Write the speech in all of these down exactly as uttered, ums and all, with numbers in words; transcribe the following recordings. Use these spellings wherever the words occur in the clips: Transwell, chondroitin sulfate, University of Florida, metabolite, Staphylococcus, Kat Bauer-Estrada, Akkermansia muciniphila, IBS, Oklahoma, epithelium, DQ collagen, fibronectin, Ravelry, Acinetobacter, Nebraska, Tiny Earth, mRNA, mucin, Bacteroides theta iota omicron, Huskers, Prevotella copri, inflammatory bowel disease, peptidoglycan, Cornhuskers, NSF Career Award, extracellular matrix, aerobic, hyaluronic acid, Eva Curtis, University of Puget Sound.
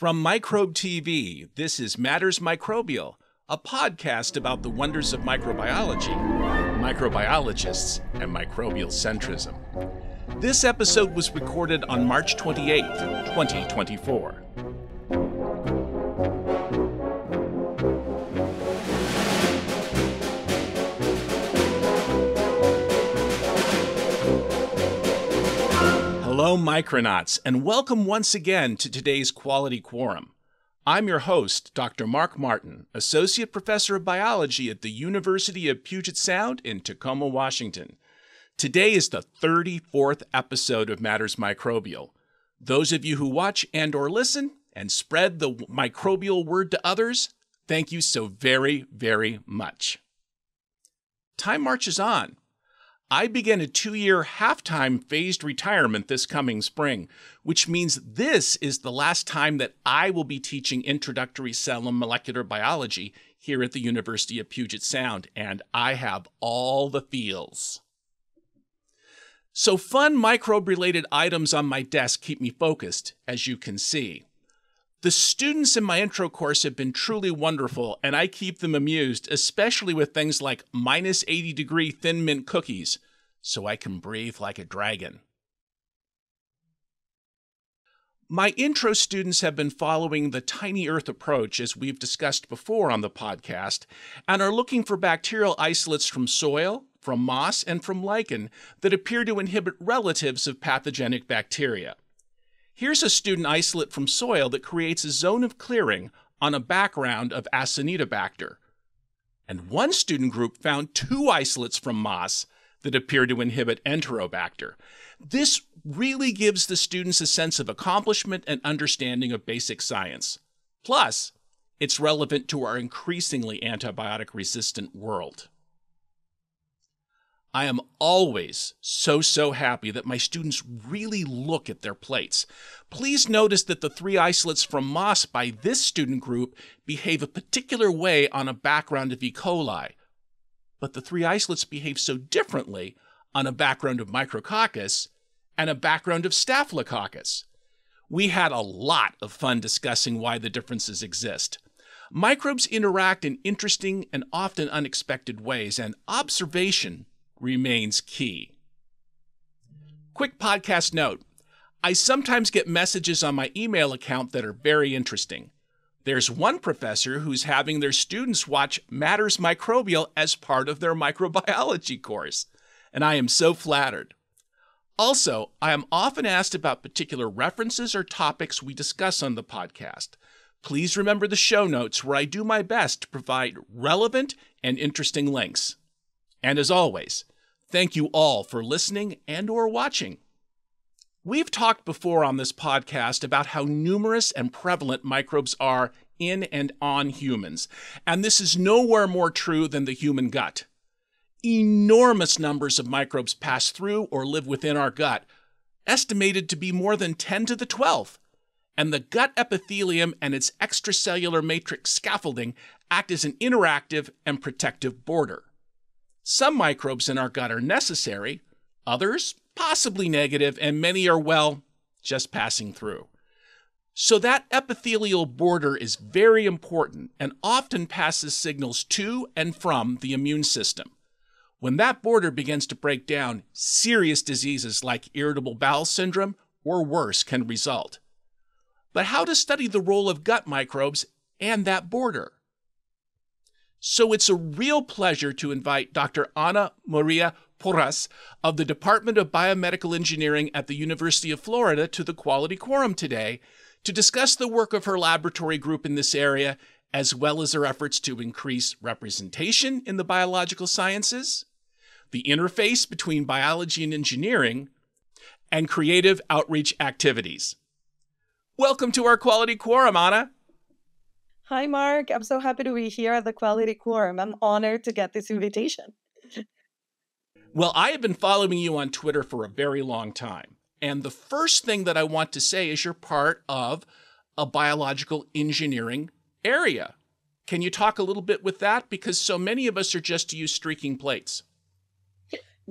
From Microbe T V, this is Matters Microbial, a podcast about the wonders of microbiology, microbiologists, and microbial centrism. This episode was recorded on March twenty-eighth, twenty twenty-four. Hello, Micronauts, and welcome once again to today's Quality Quorum. I'm your host, Doctor Mark Martin, Associate Professor of Biology at the University of Puget Sound in Tacoma, Washington. Today is the thirty-fourth episode of Matters Microbial. Those of you who watch and or listen and spread the microbial word to others, thank you so very, very much. Time marches on. I began a two-year half-time phased retirement this coming spring, which means this is the last time that I will be teaching introductory cell and molecular biology here at the University of Puget Sound, and I have all the feels. So fun microbe-related items on my desk keep me focused, as you can see. The students in my intro course have been truly wonderful, and I keep them amused, especially with things like minus eighty degree thin mint cookies, so I can breathe like a dragon. My intro students have been following the Tiny Earth approach, as we've discussed before on the podcast, and are looking for bacterial isolates from soil, from moss, and from lichen that appear to inhibit relatives of pathogenic bacteria. Here's a student isolate from soil that creates a zone of clearing on a background of Acinetobacter. And one student group found two isolates from moss that appear to inhibit Enterobacter. This really gives the students a sense of accomplishment and understanding of basic science. Plus, it's relevant to our increasingly antibiotic-resistant world. I am always so, so happy that my students really look at their plates. Please notice that the three isolates from moss by this student group behave a particular way on a background of E. coli, but the three isolates behave so differently on a background of Micrococcus and a background of Staphylococcus. We had a lot of fun discussing why the differences exist. Microbes interact in interesting and often unexpected ways, and observation remains key. Quick podcast note. I sometimes get messages on my email account that are very interesting. There's one professor who's having their students watch Matters Microbial as part of their microbiology course, and I am so flattered. Also, I am often asked about particular references or topics we discuss on the podcast. Please remember the show notes, where I do my best to provide relevant and interesting links. And as always, thank you all for listening and or watching. We've talked before on this podcast about how numerous and prevalent microbes are in and on humans, and this is nowhere more true than the human gut. Enormous numbers of microbes pass through or live within our gut, estimated to be more than ten to the twelfth, and the gut epithelium and its extracellular matrix scaffolding act as an interactive and protective border. Some microbes in our gut are necessary, others possibly negative, and many are, well, just passing through. So that epithelial border is very important and often passes signals to and from the immune system. When that border begins to break down, serious diseases like irritable bowel syndrome or worse can result. But how to study the role of gut microbes and that border? So it's a real pleasure to invite Doctor Ana Maria Porras of the Department of Biomedical Engineering at the University of Florida to the Quality Quorum today to discuss the work of her laboratory group in this area, as well as her efforts to increase representation in the biological sciences, the interface between biology and engineering, and creative outreach activities. Welcome to our Quality Quorum, Ana. Hi, Mark. I'm so happy to be here at the Quality Quorum. I'm honored to get this invitation. Well, I have been following you on Twitter for a very long time. And the first thing that I want to say is you're part of a biological engineering area. Can you talk a little bit with that? Because so many of us are just used to streaking plates.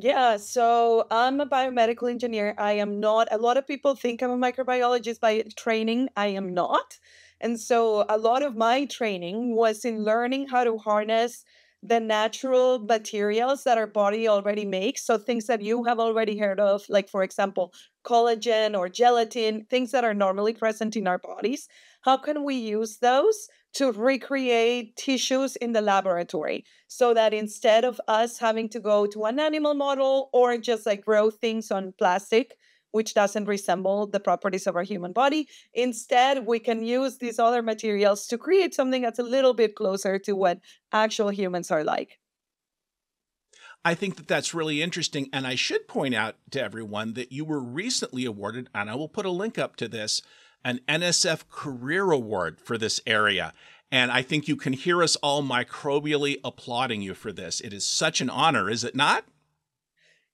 Yeah, so I'm a biomedical engineer. I am not, a lot of people think I'm a microbiologist by training. I am not. And so a lot of my training was in learning how to harness the natural materials that our body already makes. So things that you have already heard of, like, for example, collagen or gelatin, things that are normally present in our bodies. How can we use those to recreate tissues in the laboratory so that instead of us having to go to an animal model or just like grow things on plastic, which doesn't resemble the properties of our human body, instead we can use these other materials to create something that's a little bit closer to what actual humans are like. I think that that's really interesting. And I should point out to everyone that you were recently awarded, and I will put a link up to this, an N S F Career Award for this area. And I think you can hear us all microbially applauding you for this. It is such an honor, is it not?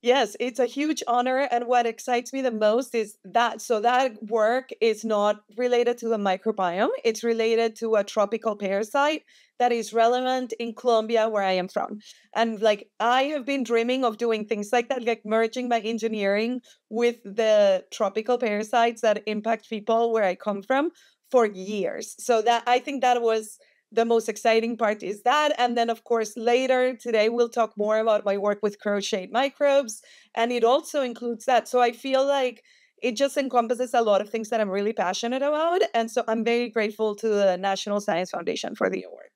Yes, it's a huge honor. And what excites me the most is that, so that work is not related to the microbiome. It's related to a tropical parasite that is relevant in Colombia, where I am from. And like, I have been dreaming of doing things like that, like merging my engineering with the tropical parasites that impact people where I come from for years. So that, I think that was the most exciting part, is that. And then, of course, later today, we'll talk more about my work with crocheted microbes. And it also includes that. So I feel like it just encompasses a lot of things that I'm really passionate about. And so I'm very grateful to the National Science Foundation for the award.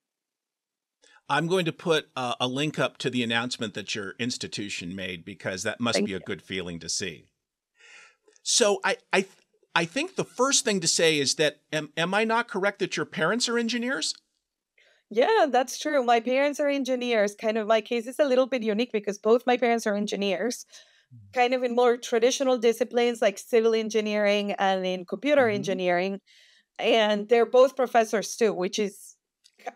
I'm going to put uh, a link up to the announcement that your institution made, because that must Thank be you. a good feeling to see. So I, I, I think the first thing to say is that, am, am I not correct that your parents are engineers? Yeah, that's true. My parents are engineers. Kind of my case is a little bit unique because both my parents are engineers, kind of in more traditional disciplines like civil engineering and in computer mm-hmm. engineering. And they're both professors too, which is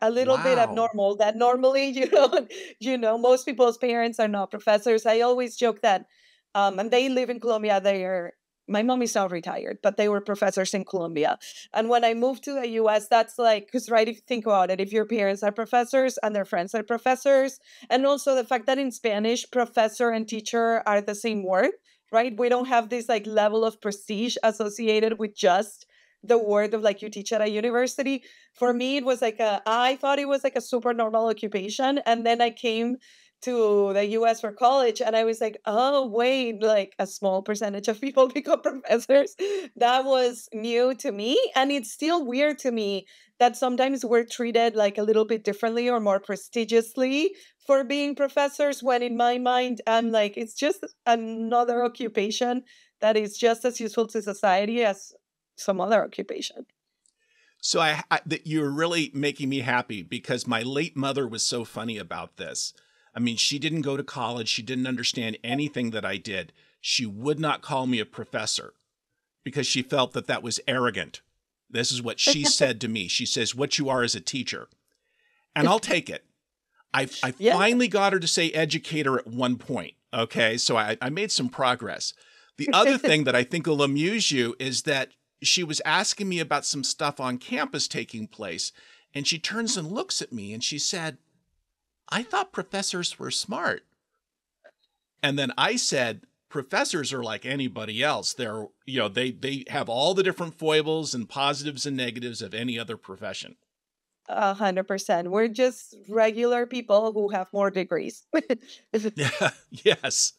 a little wow. bit abnormal, that normally, you know, you know, most people's parents are not professors. I always joke that, um, and they live in Colombia, they are my mom is now retired, but they were professors in Colombia. And when I moved to the U S, that's like, because right, if you think about it, if your parents are professors and their friends are professors, and also the fact that in Spanish, professor and teacher are the same word, right? We don't have this like level of prestige associated with just the word of like you teach at a university. For me, it was like, a, I thought it was like a super normal occupation. And then I came to the U S for college, and I was like, oh, wait, like a small percentage of people become professors. That was new to me. And it's still weird to me that sometimes we're treated like a little bit differently or more prestigiously for being professors, when in my mind, I'm like, it's just another occupation that is just as useful to society as some other occupation. So I, I that you're really making me happy, because my late mother was so funny about this. I mean, she didn't go to college. She didn't understand anything that I did. She would not call me a professor because she felt that that was arrogant. This is what she said to me. She says, what you are is a teacher. And I'll take it. I, I yeah. finally got her to say educator at one point. Okay, so I, I made some progress. The other thing that I think will amuse you is that she was asking me about some stuff on campus taking place. And she turns and looks at me and she said, I thought professors were smart. And then I said, professors are like anybody else. They're, you know, they, they have all the different foibles and positives and negatives of any other profession. A hundred percent. We're just regular people who have more degrees. Yeah, yes,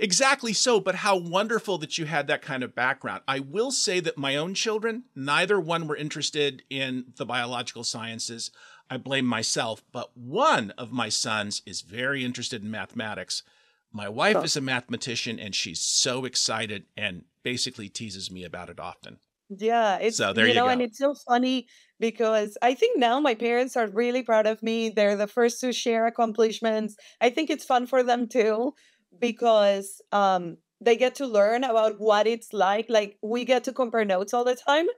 exactly so. But how wonderful that you had that kind of background. I will say that my own children, neither one were interested in the biological sciences. I blame myself, but one of my sons is very interested in mathematics. My wife oh. is a mathematician, and she's so excited and basically teases me about it often. Yeah. It's, so there you, you know, go. And it's so funny because I think now my parents are really proud of me. They're the first to share accomplishments. I think it's fun for them too, because um, they get to learn about what it's like. Like, we get to compare notes all the time,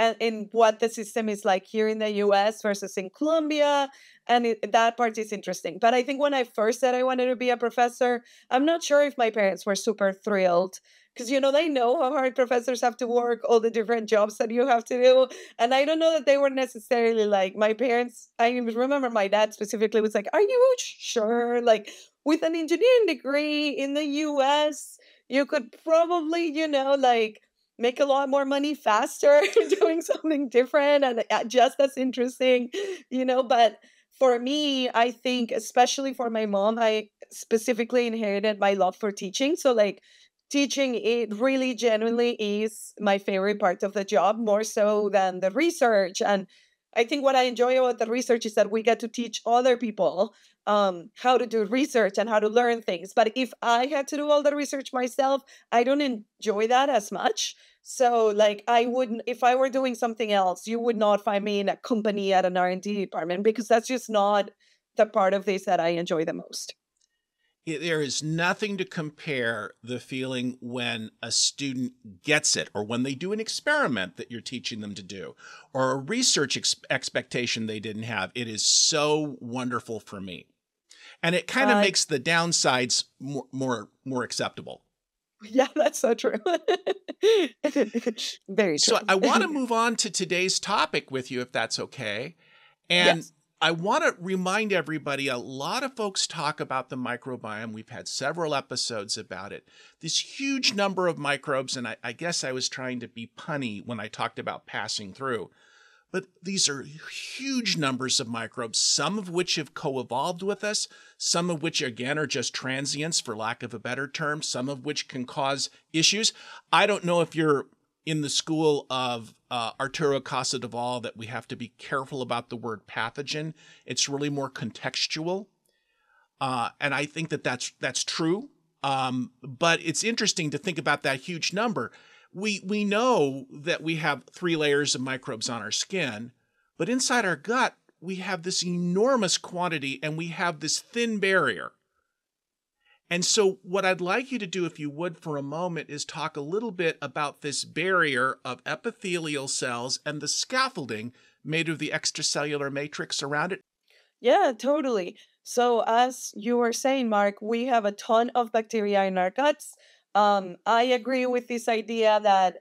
and in what the system is like here in the U S versus in Colombia. And it, that part is interesting. But I think when I first said I wanted to be a professor, I'm not sure if my parents were super thrilled, because, you know, they know how hard professors have to work, all the different jobs that you have to do. And I don't know that they were necessarily like, my parents, I remember my dad specifically was like, are you sure? Like, with an engineering degree in the U S, you could probably, you know, like make a lot more money faster doing something different and just as interesting, you know. But for me, I think, especially for my mom, I specifically inherited my love for teaching. So like teaching, it really genuinely is my favorite part of the job, more so than the research. And I think what I enjoy about the research is that we get to teach other people um, how to do research and how to learn things. But if I had to do all the research myself, I don't enjoy that as much. So like I wouldn't, if I were doing something else, you would not find me in a company at an R and D department, because that's just not the part of this that I enjoy the most. There is nothing to compare the feeling when a student gets it, or when they do an experiment that you're teaching them to do, or a research ex expectation they didn't have. It is so wonderful for me. And it kind of uh, makes the downsides more, more, more acceptable. Yeah, that's so true. Very true. So I want to move on to today's topic with you, if that's okay. And yes. I want to remind everybody, a lot of folks talk about the microbiome. We've had several episodes about it. This huge number of microbes, and I, I guess I was trying to be punny when I talked about passing through, but these are huge numbers of microbes, some of which have co-evolved with us, some of which, again, are just transients, for lack of a better term, some of which can cause issues. I don't know if you're in the school of uh, Arturo Casadevall, that we have to be careful about the word pathogen. It's really more contextual. Uh, and I think that that's, that's true. Um, but it's interesting to think about that huge number. We, we know that we have three layers of microbes on our skin, but inside our gut, we have this enormous quantity and we have this thin barrier. And so what I'd like you to do, if you would, for a moment, is talk a little bit about this barrier of epithelial cells and the scaffolding made of the extracellular matrix around it. Yeah, totally. So as you were saying, Mark, we have a ton of bacteria in our guts. Um, I agree with this idea that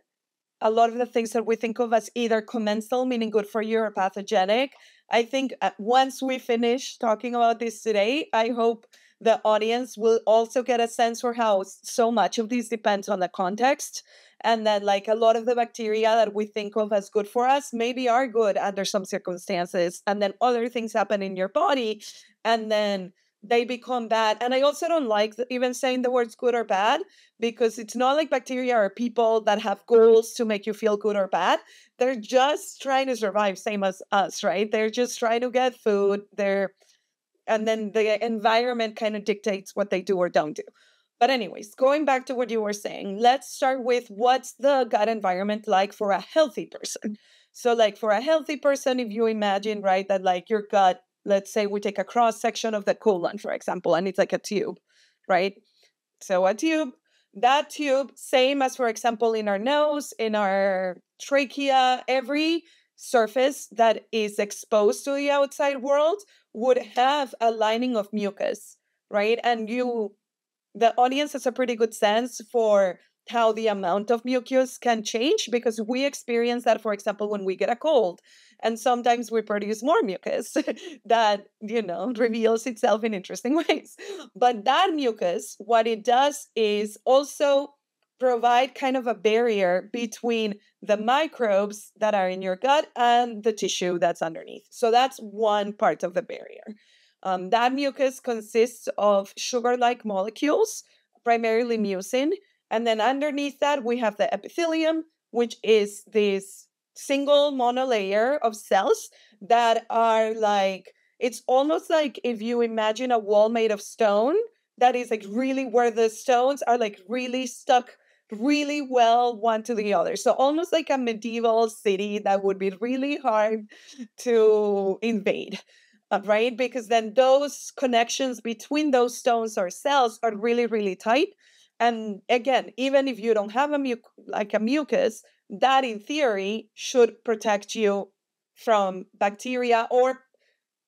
a lot of the things that we think of as either commensal, meaning good for you, or pathogenic. I think once we finish talking about this today, I hope the audience will also get a sense for how so much of this depends on the context. And that like a lot of the bacteria that we think of as good for us maybe are good under some circumstances. And then other things happen in your body and then they become bad. And I also don't like even saying the words good or bad, because it's not like bacteria or people that have goals to make you feel good or bad. They're just trying to survive, same as us, right? They're just trying to get food. They're And then the environment kind of dictates what they do or don't do. But anyways, going back to what you were saying, let's start with what's the gut environment like for a healthy person. So like for a healthy person, if you imagine, right, that like your gut, let's say we take a cross section of the colon, for example, and it's like a tube, right? So a tube, that tube, same as, for example, in our nose, in our trachea, every surface that is exposed to the outside world would have a lining of mucus, right? And you, the audience has a pretty good sense for how the amount of mucus can change, because we experience that, for example, when we get a cold, and sometimes we produce more mucus that, you know, reveals itself in interesting ways. But that mucus, what it does is also provide kind of a barrier between the microbes that are in your gut and the tissue that's underneath. So that's one part of the barrier. Um, that mucus consists of sugar-like molecules, primarily mucin. And then underneath that, we have the epithelium, which is this single monolayer of cells that are like, it's almost like if you imagine a wall made of stone, that is like really where the stones are like really stuck really well one to the other. So almost like a medieval city that would be really hard to invade, right? Because then those connections between those stones or cells are really, really tight. And again, even if you don't have a mu like a mucus, that in theory should protect you from bacteria, or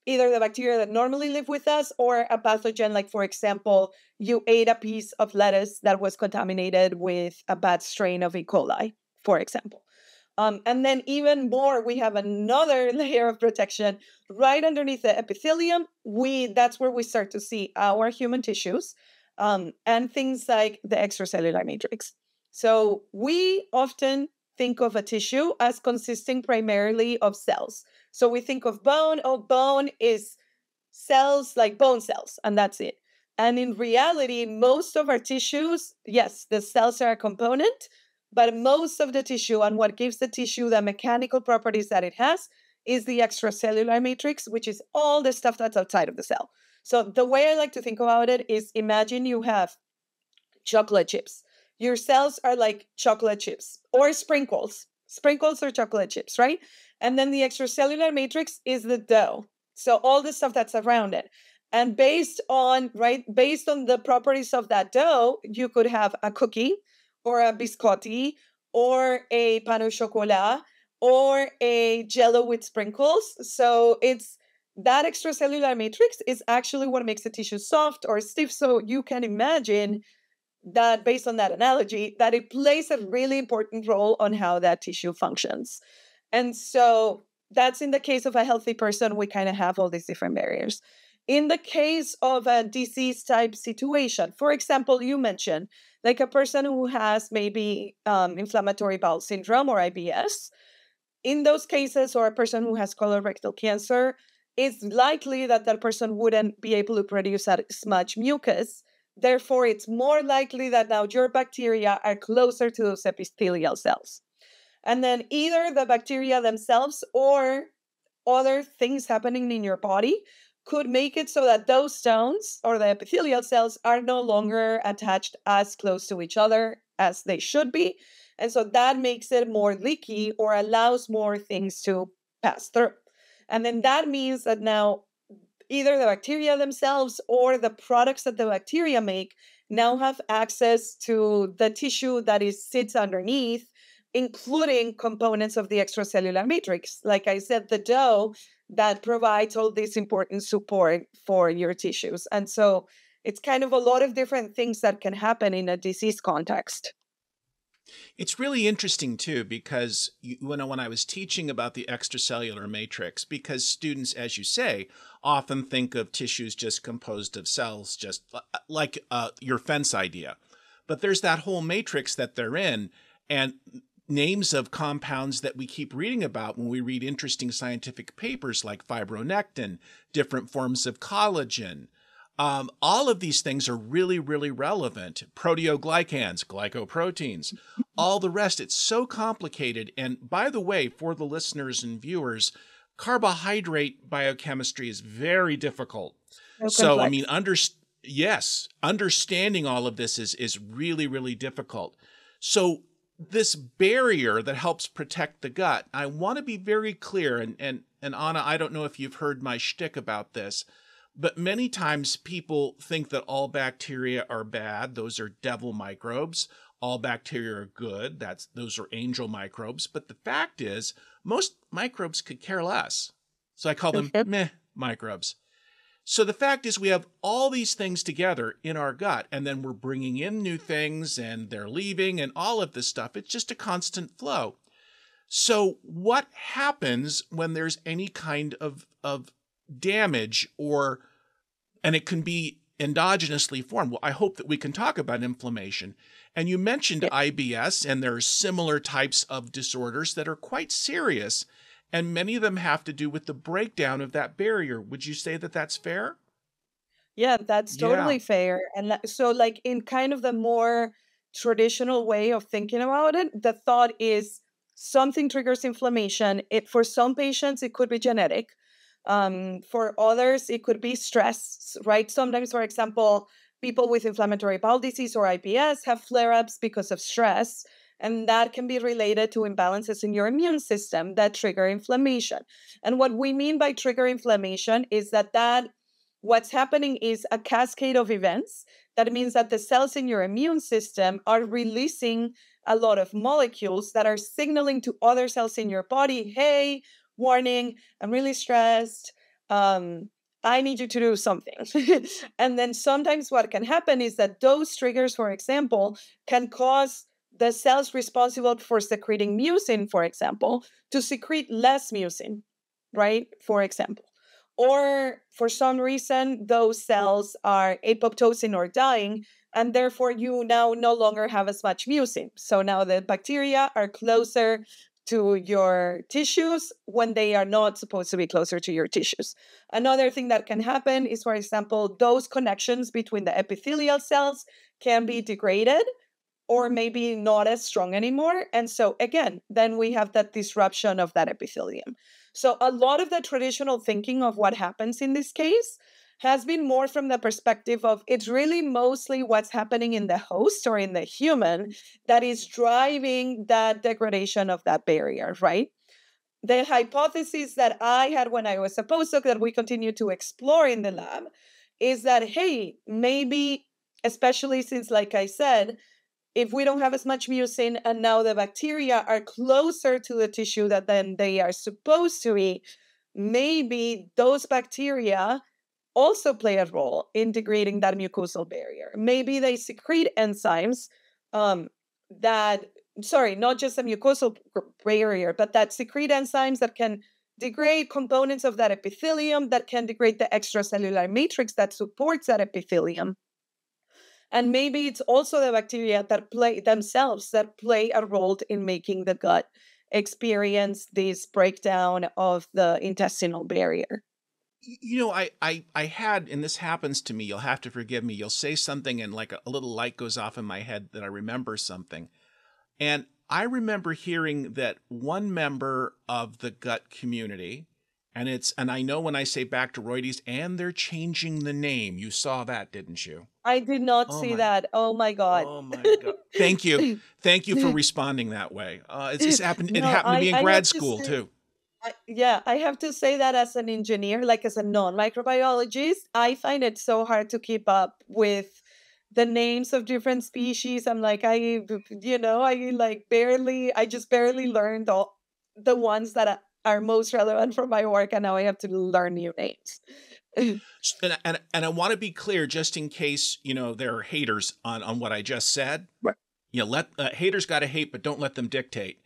either the bacteria that normally live with us or a pathogen, like, for example, you ate a piece of lettuce that was contaminated with a bad strain of E coli, for example. Um, and then even more, we have another layer of protection right underneath the epithelium. We that's where we start to see our human tissues um, and things like the extracellular matrix. So we often think of a tissue as consisting primarily of cells. So we think of bone, oh, bone is cells like bone cells, and that's it. And in reality, most of our tissues, yes, the cells are a component, but most of the tissue, and what gives the tissue the mechanical properties that it has, is the extracellular matrix, which is all the stuff that's outside of the cell. So the way I like to think about it is, imagine you have chocolate chips. Your cells are like chocolate chips or sprinkles. Sprinkles or chocolate chips, right? And then the extracellular matrix is the dough. So all the stuff that's around it. And based on, right, based on the properties of that dough, you could have a cookie, or a biscotti, or a pan au chocolat, or a jello with sprinkles. So it's that extracellular matrix is actually what makes the tissue soft or stiff. So you can imagine that, based on that analogy, that it plays a really important role on how that tissue functions. And so that's in the case of a healthy person, we kind of have all these different barriers. In the case of a disease type situation, for example, you mentioned like a person who has maybe um, inflammatory bowel syndrome or I B S, in those cases, or a person who has colorectal cancer, it's likely that that person wouldn't be able to produce as much mucus. Therefore, it's more likely that now your bacteria are closer to those epithelial cells. And then either the bacteria themselves or other things happening in your body could make it so that those stones or the epithelial cells are no longer attached as close to each other as they should be. And so that makes it more leaky or allows more things to pass through. And then that means that now either the bacteria themselves or the products that the bacteria make now have access to the tissue that is sits underneath, including components of the extracellular matrix. Like I said, the dough that provides all this important support for your tissues. And so it's kind of a lot of different things that can happen in a disease context. It's really interesting, too, because you, when, I, when I was teaching about the extracellular matrix, because students, as you say, often think of tissues just composed of cells, just like uh, your fence idea. But there's that whole matrix that they're in, and names of compounds that we keep reading about when we read interesting scientific papers like fibronectin, different forms of collagen. Um, all of these things are really, really relevant. Proteoglycans, glycoproteins, all the rest. It's so complicated. And by the way, for the listeners and viewers, carbohydrate biochemistry is very difficult. No so, complex. I mean, under, yes, understanding all of this is, is really, really difficult. So this barrier that helps protect the gut, I want to be very clear, and, and, and Ana, I don't know if you've heard my shtick about this, but many times people think that all bacteria are bad. Those are devil microbes. All bacteria are good. That's, those are angel microbes. But the fact is, most microbes could care less. So I call them meh microbes. So the fact is we have all these things together in our gut, and then we're bringing in new things and they're leaving and all of this stuff. It's just a constant flow. So what happens when there's any kind of, of damage or, and it can be endogenously formed? Well, I hope that we can talk about inflammation. And you mentioned yeah. I B S, and there are similar types of disorders that are quite serious. And many of them have to do with the breakdown of that barrier. Would you say that that's fair? Yeah, that's totally yeah. fair. And so like in kind of the more traditional way of thinking about it, the thought is something triggers inflammation. It, for some patients, it could be genetic. Um, for others, it could be stress, right? Sometimes, for example, people with inflammatory bowel disease or I B S have flare-ups because of stress. And that can be related to imbalances in your immune system that trigger inflammation. And what we mean by trigger inflammation is that, that what's happening is a cascade of events. That means that the cells in your immune system are releasing a lot of molecules that are signaling to other cells in your body, hey, warning, I'm really stressed. Um, I need you to do something. And then sometimes what can happen is that those triggers, for example, can cause the cells responsible for secreting mucin, for example, to secrete less mucin, right? For example. Or for some reason, those cells are apoptosing or dying, and therefore you now no longer have as much mucin. So now the bacteria are closer to your tissues when they are not supposed to be closer to your tissues. Another thing that can happen is, for example, those connections between the epithelial cells can be degraded or maybe not as strong anymore. And so again, then we have that disruption of that epithelium. So a lot of the traditional thinking of what happens in this case has been more from the perspective of it's really mostly what's happening in the host or in the human that is driving that degradation of that barrier, right? The hypothesis that I had when I was a postdoc that we continue to explore in the lab is that, hey, maybe, especially since, like I said, if we don't have as much mucin and now the bacteria are closer to the tissue that then they are supposed to be, maybe those bacteria also play a role in degrading that mucosal barrier. Maybe they secrete enzymes um, that, sorry, not just the mucosal barrier, but that secrete enzymes that can degrade components of that epithelium, that can degrade the extracellular matrix that supports that epithelium. And maybe it's also the bacteria that play themselves that play a role in making the gut experience this breakdown of the intestinal barrier. You know, I, I, I had, and this happens to me, you'll have to forgive me, you'll say something and like a, a little light goes off in my head that I remember something. And I remember hearing that one member of the gut community, and it's, and I know when I say Bacteroides, and they're changing the name. You saw that, didn't you? I did not oh see my, that. Oh my God. Oh my God. Thank you. Thank you for responding that way. Uh, it's, it's happened, it no, happened to me in I, grad I school to too. I, yeah, I have to say that as an engineer, like as a non-microbiologist, I find it so hard to keep up with the names of different species. I'm like, I, you know, I like barely, I just barely learned all the ones that are most relevant for my work. And now I have to learn new names. and, and, and I want to be clear, just in case, you know, there are haters on, on what I just said. Right. You know, let, uh, haters got to hate, but don't let them dictate.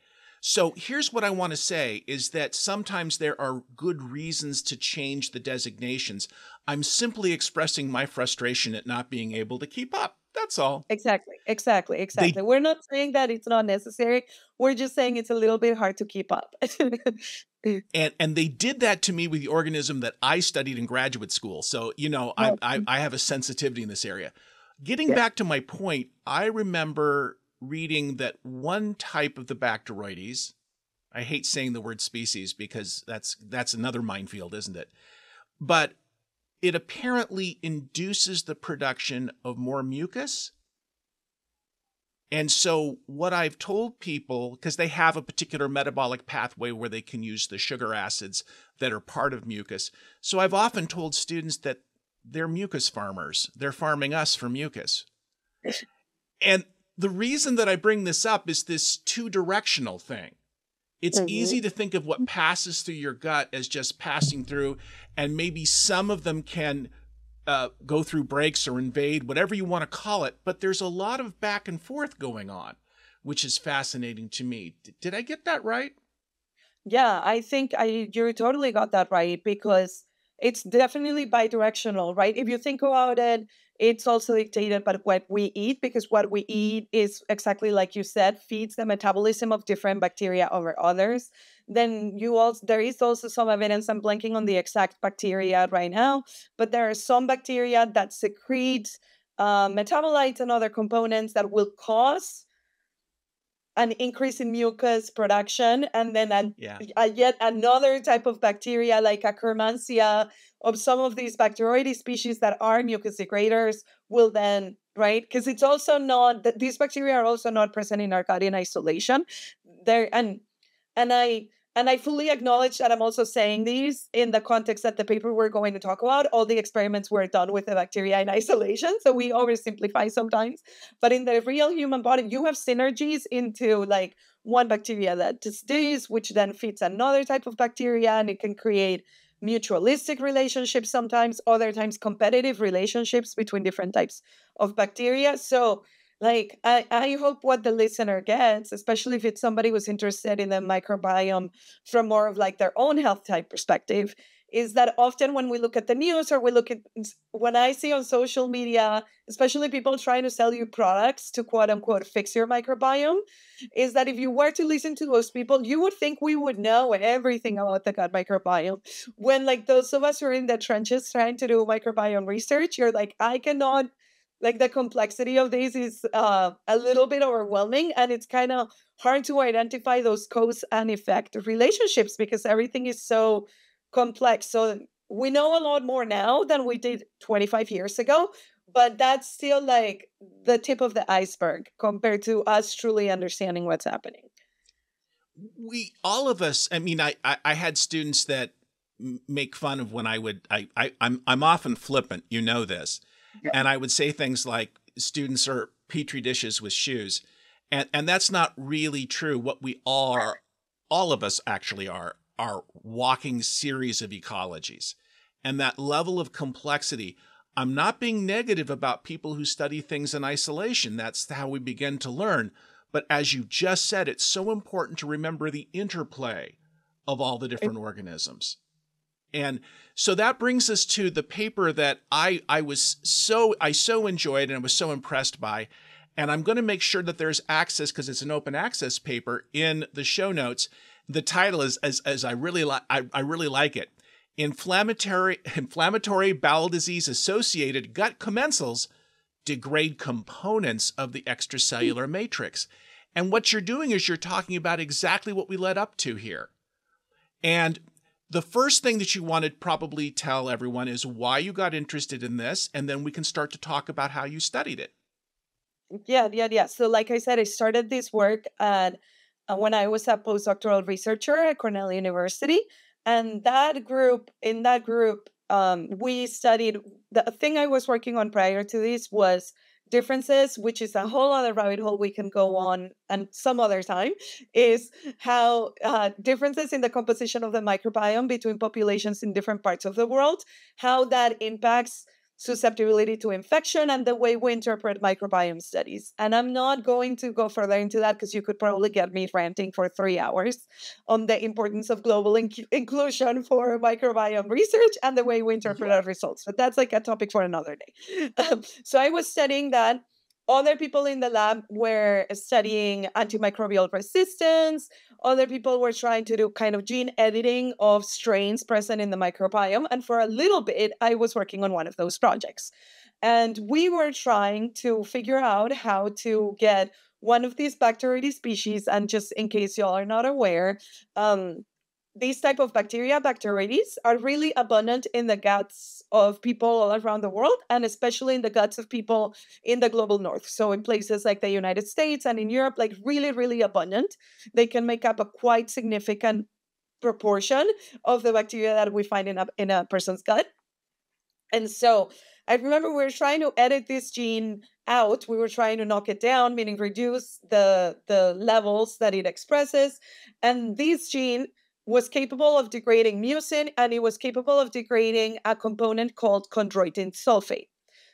So here's what I want to say is that sometimes there are good reasons to change the designations. I'm simply expressing my frustration at not being able to keep up. That's all. Exactly. Exactly. Exactly. They, We're not saying that it's not necessary. We're just saying it's a little bit hard to keep up. and and they did that to me with the organism that I studied in graduate school. So, you know, I, I, I have a sensitivity in this area. Getting yeah. back to my point, I remember reading that one type of the Bacteroides, I hate saying the word species because that's that's another minefield, isn't it? But it apparently induces the production of more mucus. And so what I've told people, because they have a particular metabolic pathway where they can use the sugar acids that are part of mucus. So I've often told students that they're mucus farmers. They're farming us for mucus. And the reason that I bring this up is this two-directional thing. It's mm-hmm. easy to think of what passes through your gut as just passing through, and maybe some of them can uh, go through breaks or invade, whatever you want to call it, but there's a lot of back and forth going on, which is fascinating to me. D- did I get that right? Yeah, I think I you totally got that right, because it's definitely bidirectional, right? If you think about it, it's also dictated by what we eat, because what we eat is exactly like you said, feeds the metabolism of different bacteria over others. Then you also, there is also some evidence, I'm blanking on the exact bacteria right now, but there are some bacteria that secrete uh, metabolites and other components that will cause an increase in mucus production, and then a, yeah. a yet another type of bacteria like Akkermansia, of some of these Bacteroides species that are mucus degraders will then, right? Because it's also not, that these bacteria are also not present in our gut in isolation. They're, and and I and I fully acknowledge that I'm also saying these in the context that the paper we're going to talk about, all the experiments were done with the bacteria in isolation. So we oversimplify sometimes, but in the real human body, you have synergies into like one bacteria that does this, which then feeds another type of bacteria, and it can create mutualistic relationships sometimes, other times competitive relationships between different types of bacteria. So Like, I, I hope what the listener gets, especially if it's somebody who's interested in the microbiome from more of like their own health type perspective, is that often when we look at the news or we look at, when I see on social media, especially people trying to sell you products to quote unquote fix your microbiome, is that if you were to listen to those people, you would think we would know everything about the gut microbiome. When like those of us who are in the trenches trying to do microbiome research, you're like, I cannot... Like the complexity of these is uh, a little bit overwhelming, and it's kind of hard to identify those cause and effect relationships because everything is so complex. So we know a lot more now than we did twenty-five years ago, but that's still like the tip of the iceberg compared to us truly understanding what's happening. We, all of us, I mean, I, I, I had students that make fun of when I would, I, I, I'm, I'm often flippant, you know this. And I would say things like students are petri dishes with shoes. And and that's not really true. What we are, all of us actually are, are walking series of ecologies. And that level of complexity, I'm not being negative about people who study things in isolation. That's how we begin to learn. But as you just said, it's so important to remember the interplay of all the different organisms. And so that brings us to the paper that I, I was so, I so enjoyed and I was so impressed by. And I'm going to make sure that there's access, because it's an open access paper, in the show notes. The title is, as, as I really like, I, I really like it, Inflammatory, Inflammatory Bowel Disease Associated Gut Commensals Degrade Components of the Extracellular Matrix. And what you're doing is you're talking about exactly what we led up to here. And the first thing that you want to probably tell everyone is why you got interested in this, and then we can start to talk about how you studied it. Yeah, yeah, yeah. So like I said, I started this work at, uh, when I was a postdoctoral researcher at Cornell University. And that group, in that group, um, we studied, the thing I was working on prior to this was differences, which is a whole other rabbit hole we can go on and some other time, is how uh, differences in the composition of the microbiome between populations in different parts of the world, how that impacts susceptibility to infection and the way we interpret microbiome studies. And I'm not going to go further into that because you could probably get me ranting for three hours on the importance of global in inclusion for microbiome research and the way we interpret our results. But that's like a topic for another day. Um, so I was studying that. Other people in the lab were studying antimicrobial resistance. Other people were trying to do kind of gene editing of strains present in the microbiome. And for a little bit, I was working on one of those projects. And we were trying to figure out how to get one of these Bacteroides species. And just in case y'all are not aware, um, these type of bacteria, Bacteroides, are really abundant in the guts of people all around the world, and especially in the guts of people in the global north. So in places like the United States and in Europe, like really, really abundant. They can make up a quite significant proportion of the bacteria that we find in a, in a person's gut. And so I remember we were trying to edit this gene out. We were trying to knock it down, meaning reduce the, the levels that it expresses. And this gene was capable of degrading mucin, and it was capable of degrading a component called chondroitin sulfate.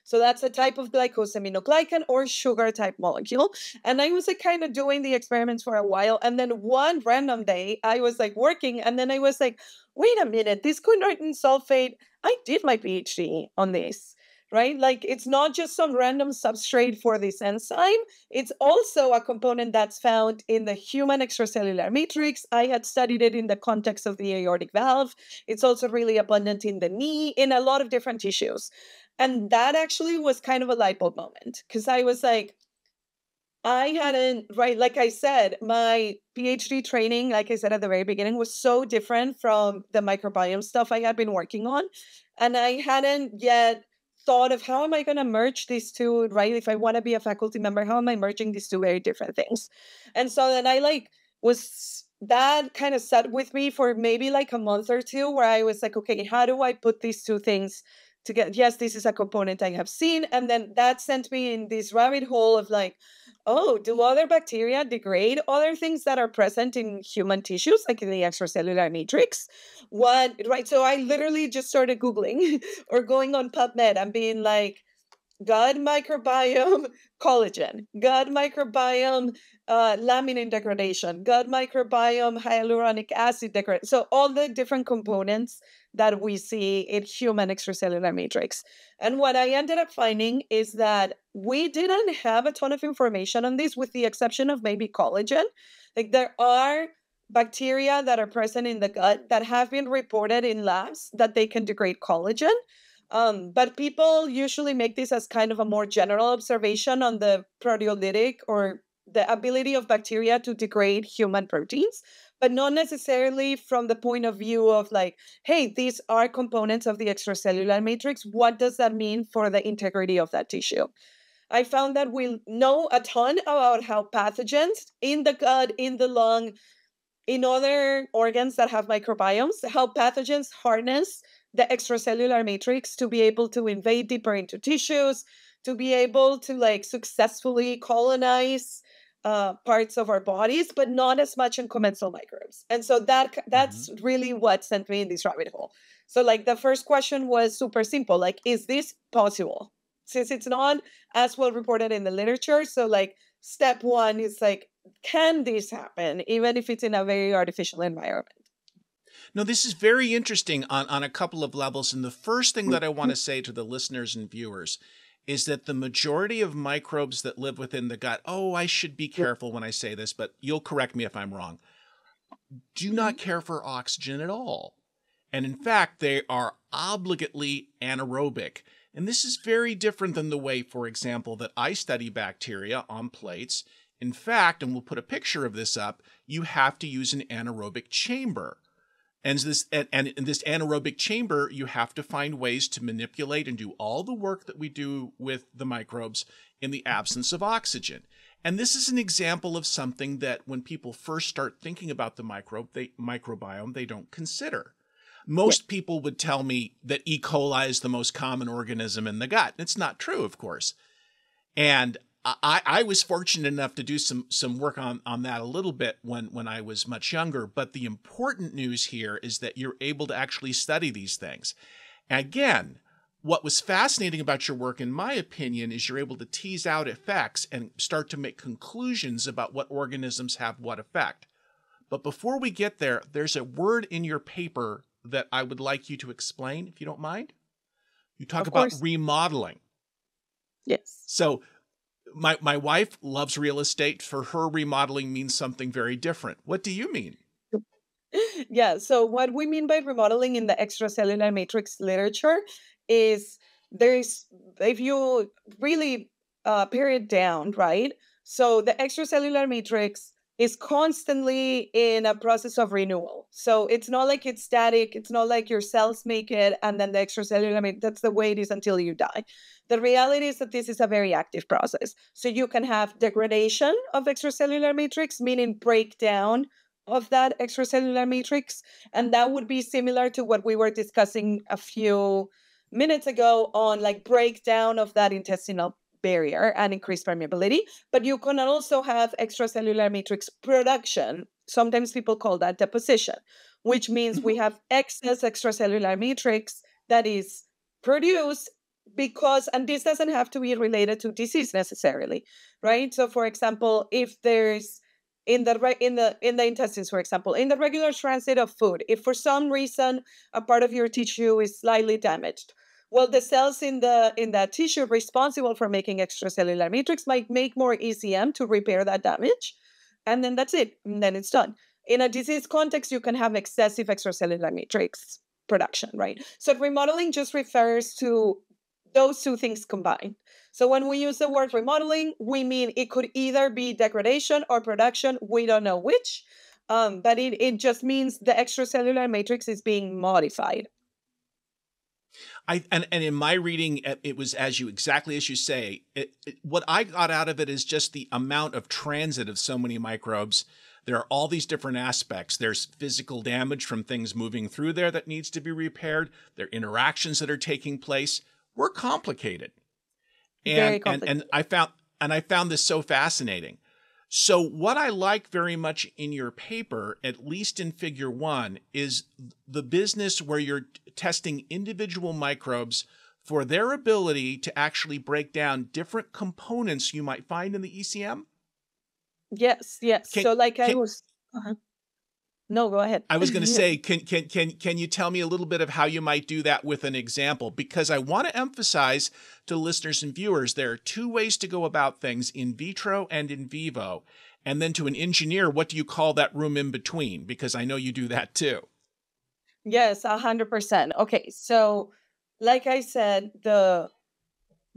So that's a type of glycosaminoglycan or sugar type molecule. And I was like kind of doing the experiments for a while. And then one random day I was like working, and then I was like, wait a minute, this chondroitin sulfate, I did my PhD on this, right? Like it's not just some random substrate for this enzyme. It's also a component that's found in the human extracellular matrix. I had studied it in the context of the aortic valve. It's also really abundant in the knee, in a lot of different tissues. And that actually was kind of a light bulb moment, because I was like, I hadn't, right, like I said, my PhD training, like I said at the very beginning, was so different from the microbiome stuff I had been working on. And I hadn't yet thought of how am I going to merge these two, right? If I want to be a faculty member, how am I merging these two very different things? And so then I like was, that kind of sat with me for maybe like a month or two, where I was like, okay, how do I put these two things together? Yes, this is a component I have seen. And then that sent me in this rabbit hole of like, oh, do other bacteria degrade other things that are present in human tissues, like in the extracellular matrix? What, right? So I literally just started Googling or going on PubMed and being like, gut microbiome collagen, gut microbiome uh, laminin degradation, gut microbiome hyaluronic acid degradation. So all the different components that we see in human extracellular matrix. And what I ended up finding is that we didn't have a ton of information on this, with the exception of maybe collagen. Like, there are bacteria that are present in the gut that have been reported in labs that they can degrade collagen. Um, but people usually make this as kind of a more general observation on the proteolytic or the ability of bacteria to degrade human proteins, but not necessarily from the point of view of like, hey, these are components of the extracellular matrix. What does that mean for the integrity of that tissue? I found that we know a ton about how pathogens in the gut, in the lung, in other organs that have microbiomes, how pathogens harness the extracellular matrix to be able to invade deeper into tissues, to be able to like successfully colonize uh, parts of our bodies, but not as much in commensal microbes. And so that that's mm-hmm. really what sent me in this rabbit hole. So like the first question was super simple. Like, is this possible? Since it's not as well reported in the literature. So like step one is like, can this happen? Even if it's in a very artificial environment. No, this is very interesting on, on a couple of levels. And the first thing that I want to say to the listeners and viewers is that the majority of microbes that live within the gut, oh, I should be careful when I say this, but you'll correct me if I'm wrong, do not care for oxygen at all. And in fact, they are obligately anaerobic. And this is very different than the way, for example, that I study bacteria on plates. In fact, and we'll put a picture of this up, you have to use an anaerobic chamber. And this, and in this anaerobic chamber, you have to find ways to manipulate and do all the work that we do with the microbes in the absence of oxygen. And this is an example of something that when people first start thinking about the microbe, they, microbiome, they don't consider. Most people would tell me that E. coli is the most common organism in the gut. It's not true, of course. And I, I was fortunate enough to do some some work on, on that a little bit when, when I was much younger. But the important news here is that you're able to actually study these things. Again, what was fascinating about your work, in my opinion, is you're able to tease out effects and start to make conclusions about what organisms have what effect. But before we get there, there's a word in your paper that I would like you to explain, if you don't mind. You talk about remodeling. Yes. So... My my wife loves real estate. For her, remodeling means something very different. What do you mean? Yeah, so what we mean by remodeling in the extracellular matrix literature is there is, if you really uh, pare it down, right? So the extracellular matrix is constantly in a process of renewal. So it's not like it's static. It's not like your cells make it and then the extracellular matrix, that's the way it is until you die. The reality is that this is a very active process. So you can have degradation of extracellular matrix, meaning breakdown of that extracellular matrix. And that would be similar to what we were discussing a few minutes ago on like breakdown of that intestinal barrier and increased permeability. But you can also have extracellular matrix production. Sometimes people call that deposition, which means we have excess extracellular matrix that is produced because, and this doesn't have to be related to disease necessarily, right? So for example, if there's in the in the in the intestines, for example, in the regular transit of food, if for some reason a part of your tissue is slightly damaged, well, the cells in the in that tissue responsible for making extracellular matrix might make more E C M to repair that damage, and then that's it, and then it's done. In a disease context, you can have excessive extracellular matrix production, right? So remodeling just refers to those two things combined. So when we use the word remodeling, we mean it could either be degradation or production. We don't know which, um, but it, it just means the extracellular matrix is being modified. I and, and in my reading, it was as you exactly as you say. It, it, what I got out of it is just the amount of transit of so many microbes. There are all these different aspects. There's physical damage from things moving through there that needs to be repaired. There are interactions that are taking place. We're complicated. And, very complicated. And, and I found and I found this so fascinating. So what I like very much in your paper, at least in figure one, is the business where you're testing individual microbes for their ability to actually break down different components you might find in the E C M? Yes, yes. Can, so like can, I was... Uh-huh. No, go ahead. I was going to say, can, can, can, can you tell me a little bit of how you might do that with an example? Because I want to emphasize to listeners and viewers, there are two ways to go about things, in vitro and in vivo. And then to an engineer, what do you call that room in between? Because I know you do that too. Yes, one hundred percent. Okay, so like I said, the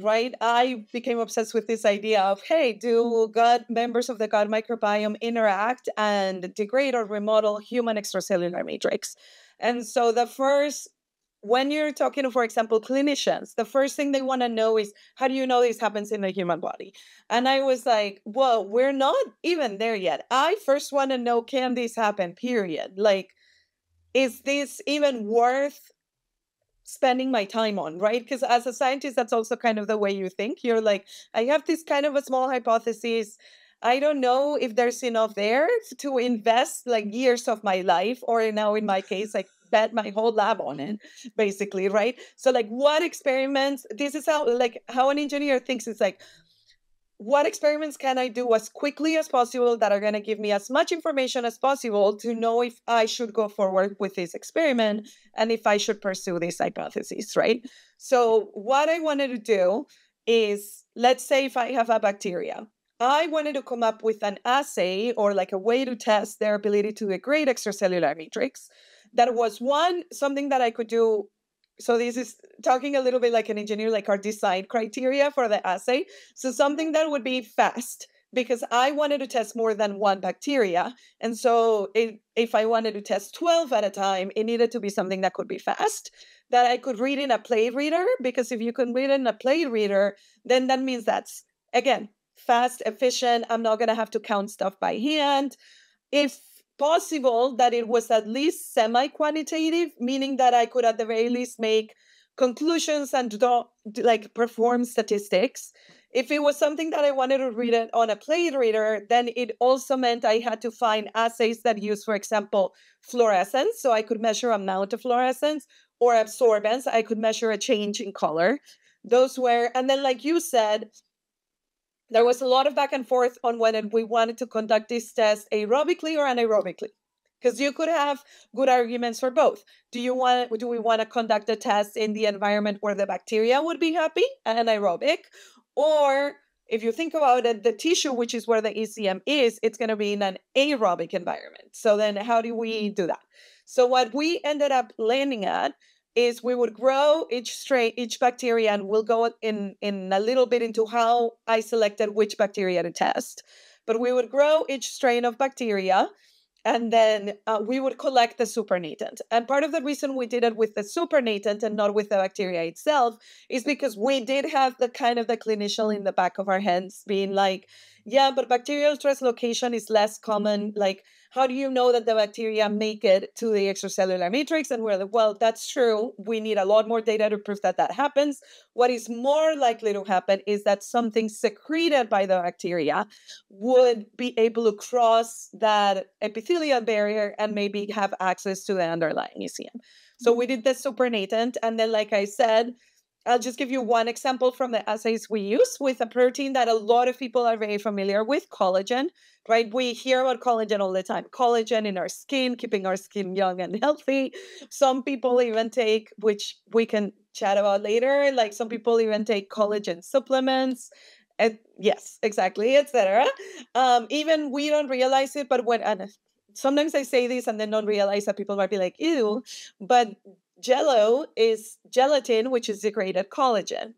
right, I became obsessed with this idea of, hey, do gut members of the gut microbiome interact and degrade or remodel human extracellular matrix? And so the first, when you're talking to, for example, clinicians, the first thing they want to know is, how do you know this happens in the human body? And I was like, well, we're not even there yet. I first want to know, can this happen, period? Like, is this even worth spending my time on, right? Because as a scientist, that's also kind of the way you think. You're like, I have this kind of a small hypothesis. I don't know if there's enough there to invest like years of my life, or now in my case, like bet my whole lab on it, basically, right? So like what experiments, this is how like how an engineer thinks. It's like, what experiments can I do as quickly as possible that are going to give me as much information as possible to know if I should go forward with this experiment and if I should pursue this hypothesis, right? So what I wanted to do is, let's say if I have a bacteria, I wanted to come up with an assay or like a way to test their ability to degrade extracellular matrix. That was one, something that I could do. So this is talking a little bit like an engineer, like our design criteria for the assay. So something that would be fast, because I wanted to test more than one bacteria. And so it, if I wanted to test twelve at a time, it needed to be something that could be fast, that I could read in a plate reader, because if you can read in a plate reader, then that means that's, again, fast, efficient. I'm not going to have to count stuff by hand. If possible that it was at least semi-quantitative, meaning that I could at the very least make conclusions and do, like perform statistics. If it was something that I wanted to read it on a plate reader, then it also meant I had to find assays that use, for example, fluorescence, so I could measure amount of fluorescence, or absorbance, I could measure a change in color. Those were, and then like you said, there was a lot of back and forth on whether we wanted to conduct this test aerobically or anaerobically, because you could have good arguments for both. Do you want? Do we want to conduct a test in the environment where the bacteria would be happy, anaerobic? Or if you think about it, the tissue, which is where the E C M is, it's going to be in an aerobic environment. So then how do we do that? So what we ended up landing at is we would grow each strain, each bacteria, and we'll go in, in a little bit into how I selected which bacteria to test. But we would grow each strain of bacteria, and then uh, we would collect the supernatant. And part of the reason we did it with the supernatant and not with the bacteria itself is because we did have the kind of the clinician in the back of our heads being like, yeah, but bacterial translocation is less common. Like, how do you know that the bacteria make it to the extracellular matrix? And we're like, well, that's true. We need a lot more data to prove that that happens. What is more likely to happen is that something secreted by the bacteria would be able to cross that epithelial barrier and maybe have access to the underlying E C M. So we did the supernatant. And then, like I said, I'll just give you one example from the assays we use with a protein that a lot of people are very familiar with, collagen, right? We hear about collagen all the time. Collagen in our skin, keeping our skin young and healthy. Some people even take, which we can chat about later, like some people even take collagen supplements. And yes, exactly, et cetera. Um, even we don't realize it, but when, and sometimes I say this and then don't realize that people might be like, ew, but Jello is gelatin, which is degraded collagen,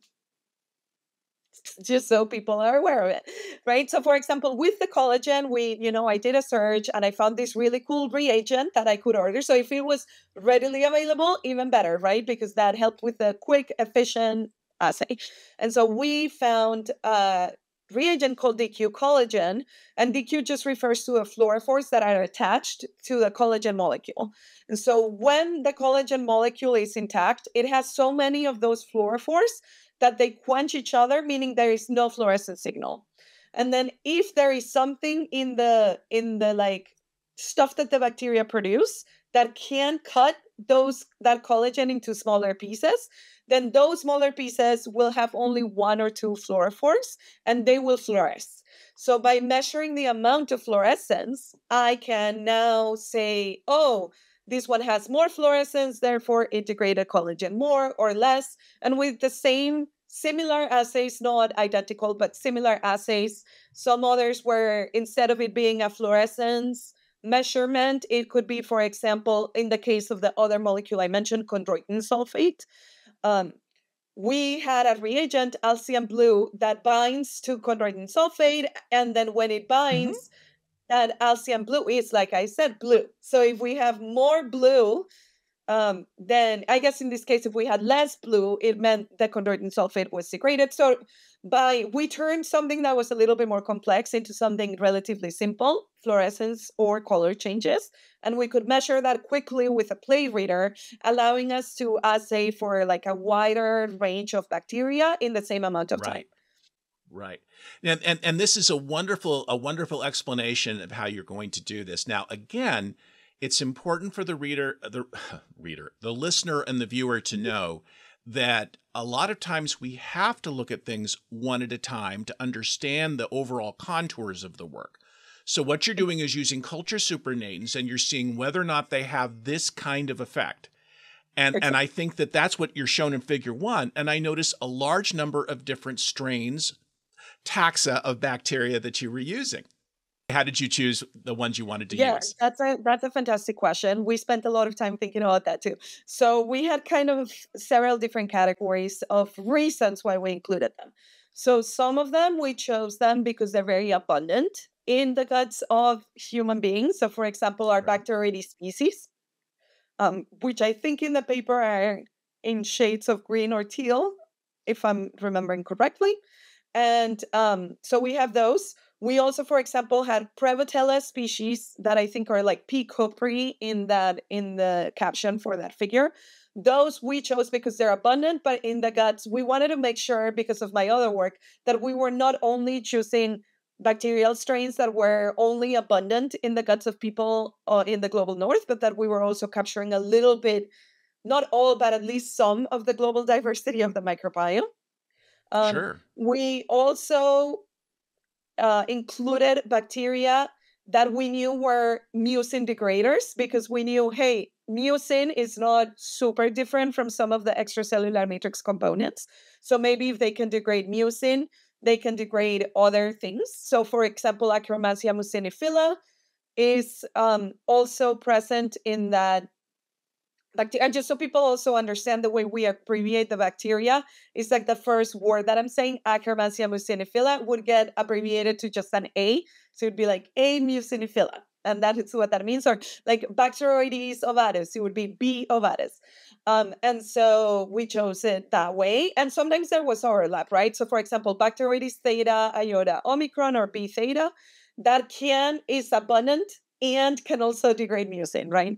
just so people are aware of it, right? So for example, with the collagen, we, you know, I did a search and I found this really cool reagent that I could order. So if it was readily available, even better, right? Because that helped with the quick, efficient assay. And so we found uh reagent called D Q collagen, and D Q just refers to the fluorophores that are attached to the collagen molecule. And so when the collagen molecule is intact, it has so many of those fluorophores that they quench each other, meaning there is no fluorescent signal. And then if there is something in the in the like stuff that the bacteria produce that can cut those that collagen into smaller pieces, then those smaller pieces will have only one or two fluorophores and they will fluoresce. So by measuring the amount of fluorescence, I can now say, oh, this one has more fluorescence, therefore it degraded collagen more or less. And with the same similar assays, not identical, but similar assays, some others where instead of it being a fluorescence measurement, it could be, for example, in the case of the other molecule I mentioned, chondroitin sulfate, um, we had a reagent, alcian blue, that binds to chondroitin sulfate, and then when it binds, mm-hmm. that alcian blue is, like I said, blue. So if we have more blue, um, then I guess in this case, if we had less blue, it meant that chondroitin sulfate was degraded. So by we turned something that was a little bit more complex into something relatively simple, fluorescence or color changes, and we could measure that quickly with a plate reader, allowing us to assay for like a wider range of bacteria in the same amount of time. Right. And, and and this is a wonderful a wonderful explanation of how you're going to do this. Now, again, it's important for the reader, the reader, the listener and the viewer to know that a lot of times we have to look at things one at a time to understand the overall contours of the work. So what you're doing is using culture supernatants and you're seeing whether or not they have this kind of effect. And, and I think that that's what you're shown in figure one. And I notice a large number of different strains, taxa of bacteria that you were using. How did you choose the ones you wanted to yeah, use? Yeah, that's a, that's a fantastic question. We spent a lot of time thinking about that too. So we had kind of several different categories of reasons why we included them. So some of them, we chose them because they're very abundant in the guts of human beings. So for example, our right. Bacteroides species, um, which I think in the paper are in shades of green or teal, if I'm remembering correctly. And um, so we have those. We also, for example, had Prevotella species that I think are like P. copri in that in the caption for that figure. Those we chose because they're abundant, but in the guts, we wanted to make sure, because of my other work, that we were not only choosing bacterial strains that were only abundant in the guts of people uh, in the global north, but that we were also capturing a little bit, not all, but at least some of the global diversity of the microbiome. Um, sure. We also uh, included bacteria that we knew were mucin degraders because we knew, hey, mucin is not super different from some of the extracellular matrix components. So maybe if they can degrade mucin, they can degrade other things. So for example, Akkermansia muciniphila is um, also present in that bacteria. And just so people also understand the way we abbreviate the bacteria, is like the first word that I'm saying, Akkermansia muciniphila, would get abbreviated to just an A. So it would be like A muciniphila. And that is what that means. Or like Bacteroides ovatus, it would be B ovatus. Um, and so we chose it that way. And sometimes there was overlap, right? So for example, Bacteroides theta iota omicron, or B theta, that can is abundant and can also degrade mucin, right?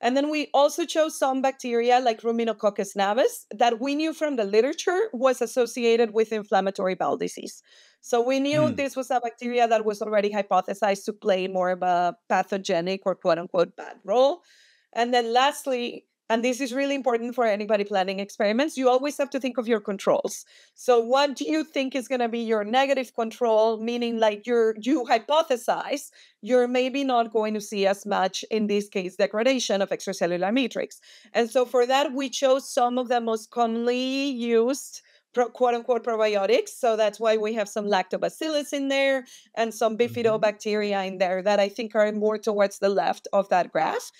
And then we also chose some bacteria like Ruminococcus navis that we knew from the literature was associated with inflammatory bowel disease. So we knew mm. this was a bacteria that was already hypothesized to play more of a pathogenic or quote unquote bad role. And then lastly, and this is really important for anybody planning experiments, you always have to think of your controls. So what do you think is going to be your negative control, meaning like you're, you hypothesize, you're maybe not going to see as much, in this case, degradation of extracellular matrix. And so for that, we chose some of the most commonly used pro, quote-unquote probiotics. So that's why we have some lactobacillus in there and some bifidobacteria in there that I think are more towards the left of that graph.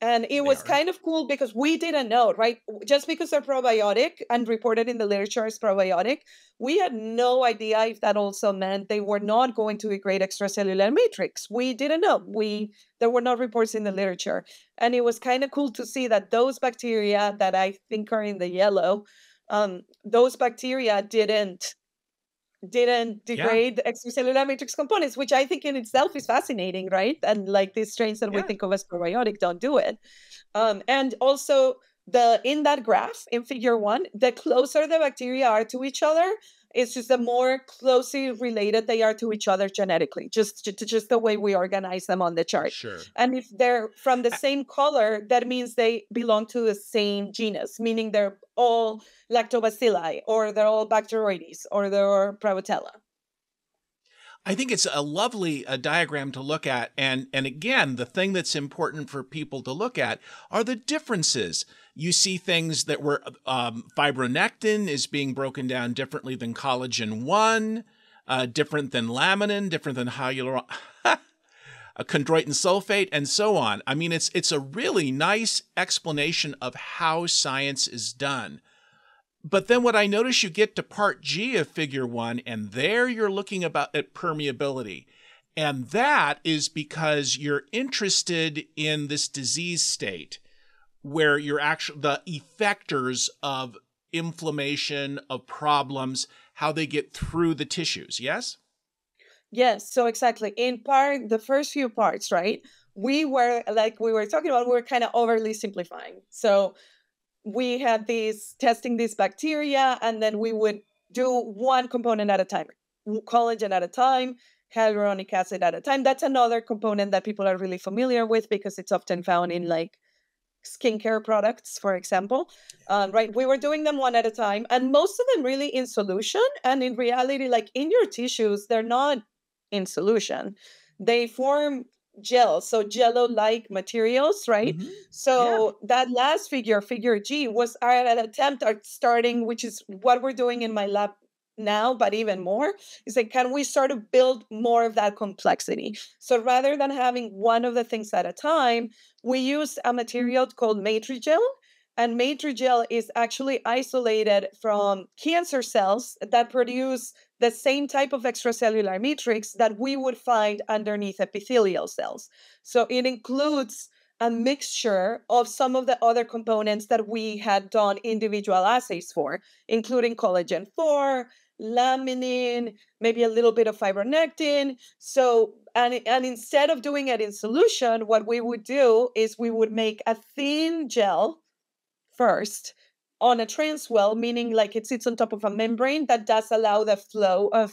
And it was kind of cool because we didn't know, right? Just because they're probiotic and reported in the literature as probiotic, we had no idea if that also meant they were not going to degrade extracellular matrix. We didn't know. We there were no reports in the literature. And it was kind of cool to see that those bacteria that I think are in the yellow, um, those bacteria didn't didn't degrade yeah. extracellular matrix components, which I think in itself is fascinating, right? And like these strains that yeah. we think of as probiotic don't do it. Um, and also the in that graph in figure one, the closer the bacteria are to each other, It's just the more closely related they are to each other genetically, just just the way we organize them on the chart. Sure. And if they're from the same color, that means they belong to the same genus, meaning they're all lactobacilli, or they're all Bacteroides, or they're Prevotella. I think it's a lovely uh, diagram to look at. And, and again, the thing that's important for people to look at are the differences. You see things that were um, fibronectin is being broken down differently than collagen one, uh, different than laminin, different than hyaluronic chondroitin sulfate, and so on. I mean, it's, it's a really nice explanation of how science is done. But then what I notice, you get to part G of figure one, and there you're looking about at permeability. And that is because you're interested in this disease state where you're actually the effectors of inflammation, of problems, how they get through the tissues. Yes? Yes. So exactly. In part, the first few parts, right? We were, like we were talking about, we were kind of overly simplifying. So we had these testing these bacteria, and then we would do one component at a time, collagen at a time, hyaluronic acid at a time. That's another component that people are really familiar with because it's often found in like skincare products, for example. Um, right, we were doing them one at a time, and most of them really in solution. And in reality, like in your tissues, they're not in solution; they form gels, so jello-like materials, right? Mm-hmm. So yeah. That last figure, figure G, was an attempt at starting, which is what we're doing in my lab now, but even more, is like, can we sort of build more of that complexity? So rather than having one of the things at a time, we used a material called matrigel, and matrigel is actually isolated from cancer cells that produce the same type of extracellular matrix that we would find underneath epithelial cells. So it includes a mixture of some of the other components that we had done individual assays for, including collagen four, laminin, maybe a little bit of fibronectin. So, and, and instead of doing it in solution, what we would do is we would make a thin gel first on a transwell, meaning like it sits on top of a membrane that does allow the flow of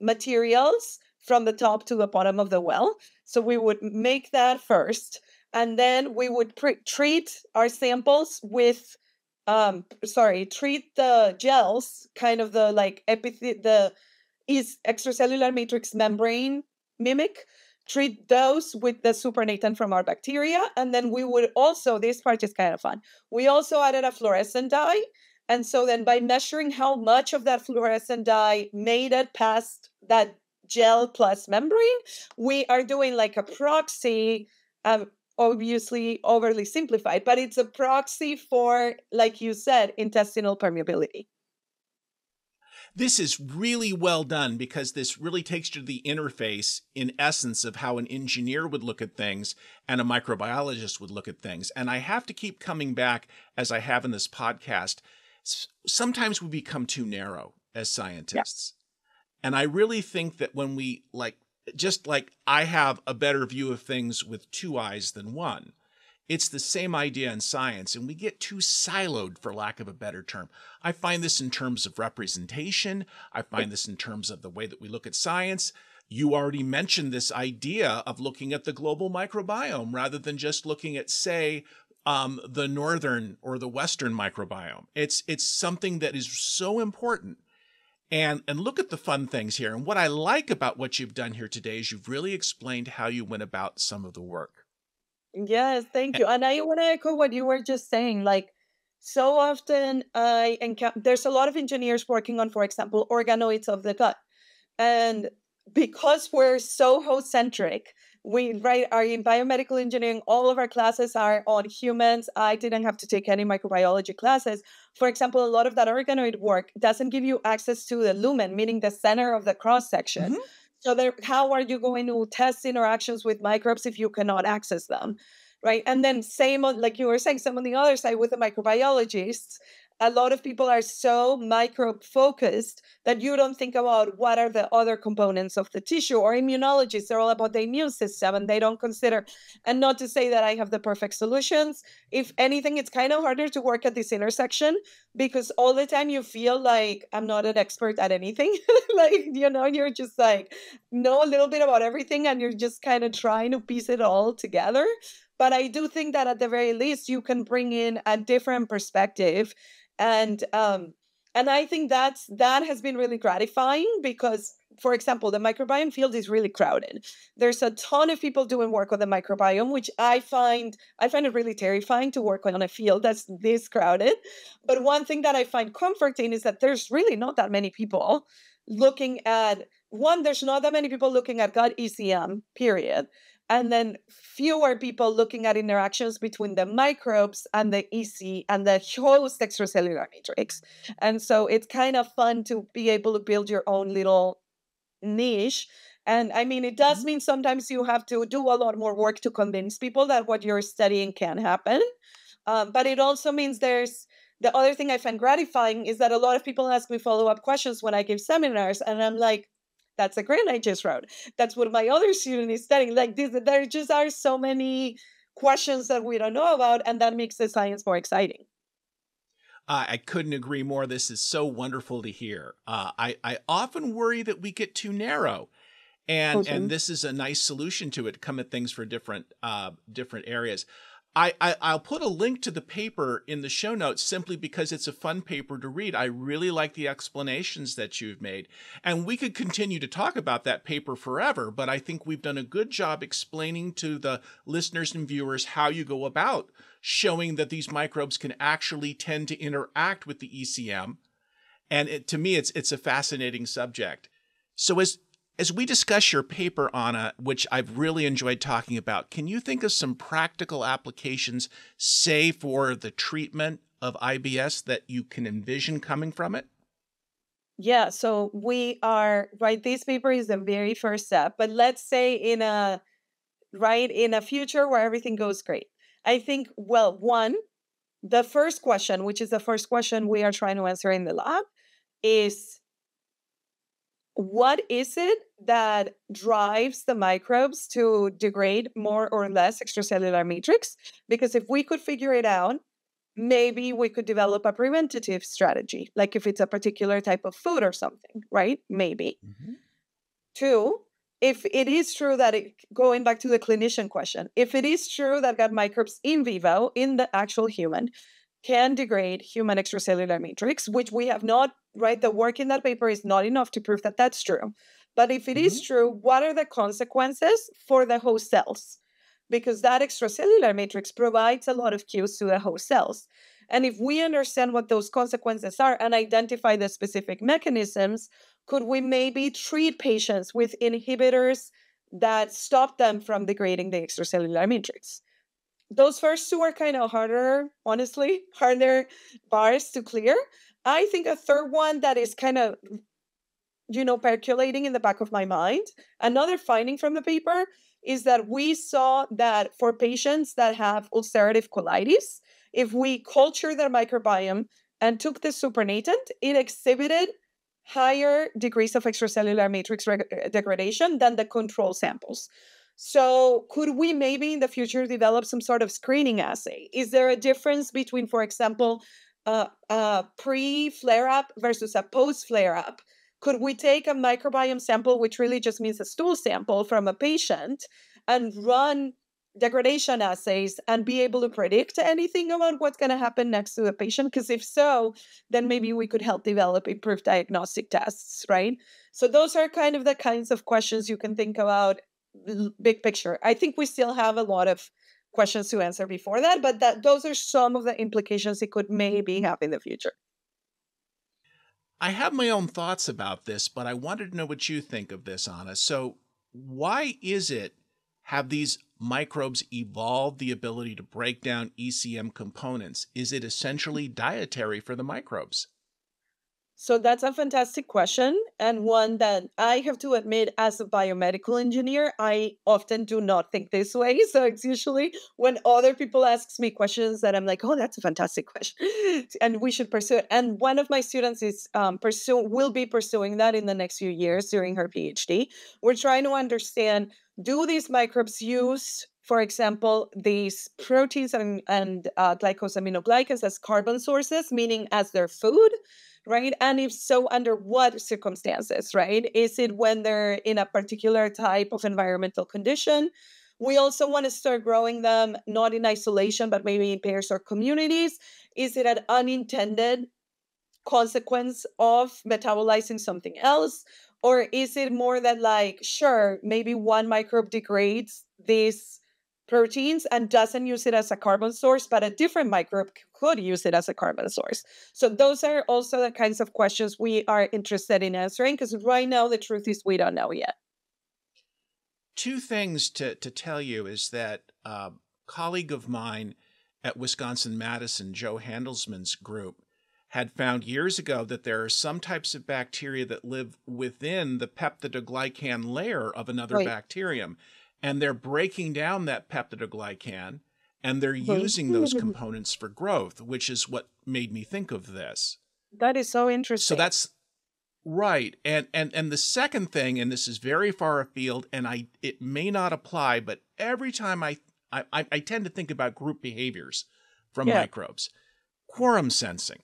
materials from the top to the bottom of the well. So we would make that first, and then we would pre treat our samples with, um, sorry, treat the gels, kind of the like epithe the is extracellular matrix membrane mimic. Treat those with the supernatant from our bacteria. And then we would also, this part is kind of fun, we also added a fluorescent dye. And so then by measuring how much of that fluorescent dye made it past that gel plus membrane, we are doing like a proxy, um, obviously overly simplified, but it's a proxy for, like you said, intestinal permeability. This is really well done because this really takes you to the interface, in essence, of how an engineer would look at things and a microbiologist would look at things. And I have to keep coming back, as I have in this podcast, sometimes we become too narrow as scientists. Yeah. And I really think that when we, like, just like I have a better view of things with two eyes than one, it's the same idea in science, and we get too siloed, for lack of a better term. I find this in terms of representation. I find this in terms of the way that we look at science. You already mentioned this idea of looking at the global microbiome rather than just looking at, say, um, the northern or the western microbiome. It's, it's something that is so important. And, and look at the fun things here. And what I like about what you've done here today is you've really explained how you went about some of the work. Yes, thank you. And I want to echo what you were just saying. Like, so often I encounter, there's a lot of engineers working on, for example, organoids of the gut. And because we're so host-centric, we, right, are in biomedical engineering, all of our classes are on humans. I didn't have to take any microbiology classes. For example, a lot of that organoid work doesn't give you access to the lumen, meaning the center of the cross-section. Mm-hmm. So there, how are you going to test interactions with microbes if you cannot access them? right? And then same on, like you were saying, some on the other side with the microbiologists, a lot of people are so microbe focused that you don't think about what are the other components of the tissue, or immunologists are all about the immune system and they don't consider, and not to say that I have the perfect solutions. If anything, it's kind of harder to work at this intersection because all the time you feel like I'm not an expert at anything. Like, you know, you're just like, know a little bit about everything and you're just kind of trying to piece it all together. But I do think that at the very least, you can bring in a different perspective. And um, and I think that's, that has been really gratifying because, for example, the microbiome field is really crowded. There's a ton of people doing work on the microbiome, which I find, I find it really terrifying to work on a field that's this crowded. But one thing that I find comforting is that there's really not that many people looking at, one, there's not that many people looking at gut E C M, period. And then fewer people looking at interactions between the microbes and the E C and the host extracellular matrix. And so it's kind of fun to be able to build your own little niche. And I mean, it does mean sometimes you have to do a lot more work to convince people that what you're studying can happen. Um, but it also means there's, the other thing I find gratifying is that a lot of people ask me follow-up questions when I give seminars. And I'm like, that's a grant I just wrote. That's what my other student is studying. Like this, there just are so many questions that we don't know about, and that makes the science more exciting. Uh, I couldn't agree more. This is so wonderful to hear. Uh, I, I often worry that we get too narrow, and okay. and this is a nice solution to it. Come at things for different uh, different areas. I, I I'll put a link to the paper in the show notes simply because it's a fun paper to read. I really like the explanations that you've made, and we could continue to talk about that paper forever, but I think we've done a good job explaining to the listeners and viewers how you go about showing that these microbes can actually tend to interact with the E C M. And it, to me, it's it's a fascinating subject. So as As we discuss your paper, Ana, which I've really enjoyed talking about, can you think of some practical applications, say, for the treatment of I B S that you can envision coming from it? Yeah, so we are, right, this paper is the very first step, but let's say in a, right, in a future where everything goes great. I think, well, one, the first question, which is the first question we are trying to answer in the lab, is what is it that drives the microbes to degrade more or less extracellular matrix? Because if we could figure it out, maybe we could develop a preventative strategy, like if it's a particular type of food or something, right? Maybe. Mm-hmm. Two, if it is true that, it, going back to the clinician question, if it is true that gut microbes in vivo, in the actual human, can degrade human extracellular matrix, which we have not, right? The work in that paper is not enough to prove that that's true. But if it mm-hmm. is true, what are the consequences for the host cells? Because that extracellular matrix provides a lot of cues to the host cells. And if we understand what those consequences are and identify the specific mechanisms, could we maybe treat patients with inhibitors that stop them from degrading the extracellular matrix? Those first two are kind of harder, honestly, harder bars to clear. I think a third one that is kind of, you know, percolating in the back of my mind, another finding from the paper is that we saw that for patients that have ulcerative colitis, if we culture their microbiome and took the supernatant, it exhibited higher degrees of extracellular matrix degradation than the control samples. So could we maybe in the future develop some sort of screening assay? Is there a difference between, for example, uh, a pre-flare-up versus a post-flare-up? Could we take a microbiome sample, which really just means a stool sample from a patient, and run degradation assays and be able to predict anything about what's going to happen next to the patient? Because if so, then maybe we could help develop improved diagnostic tests, right? So those are kind of the kinds of questions you can think about big picture. I think we still have a lot of questions to answer before that, but that those are some of the implications it could maybe have in the future. I have my own thoughts about this, but I wanted to know what you think of this, Ana. So why is it have these microbes evolved the ability to break down E C M components? Is it essentially dietary for the microbes? So that's a fantastic question, and one that I have to admit, as a biomedical engineer, I often do not think this way. So it's usually when other people ask me questions that I'm like, oh, that's a fantastic question, and we should pursue it. And one of my students is um, pursue will be pursuing that in the next few years during her PhD. We're trying to understand, do these microbes use, for example, these proteins and, and uh, glycosaminoglycans as carbon sources, meaning as their food? Right? And if so, under what circumstances, right? Is it when they're in a particular type of environmental condition? We also want to start growing them, not in isolation, but maybe in pairs or communities. Is it an unintended consequence of metabolizing something else? Or is it more that like, sure, maybe one microbe degrades these proteins and doesn't use it as a carbon source, but a different microbe could use it as a carbon source? So those are also the kinds of questions we are interested in answering, because right now the truth is we don't know yet. Two things to, to tell you is that a colleague of mine at Wisconsin-Madison, Joe Handelsman's group, had found years ago that there are some types of bacteria that live within the peptidoglycan layer of another right. bacterium. And they're breaking down that peptidoglycan, and they're using those components for growth, which is what made me think of this. That is so interesting. So that's right. And and and the second thing, and this is very far afield, and I it may not apply, but every time I I, I tend to think about group behaviors from yeah. microbes, quorum sensing.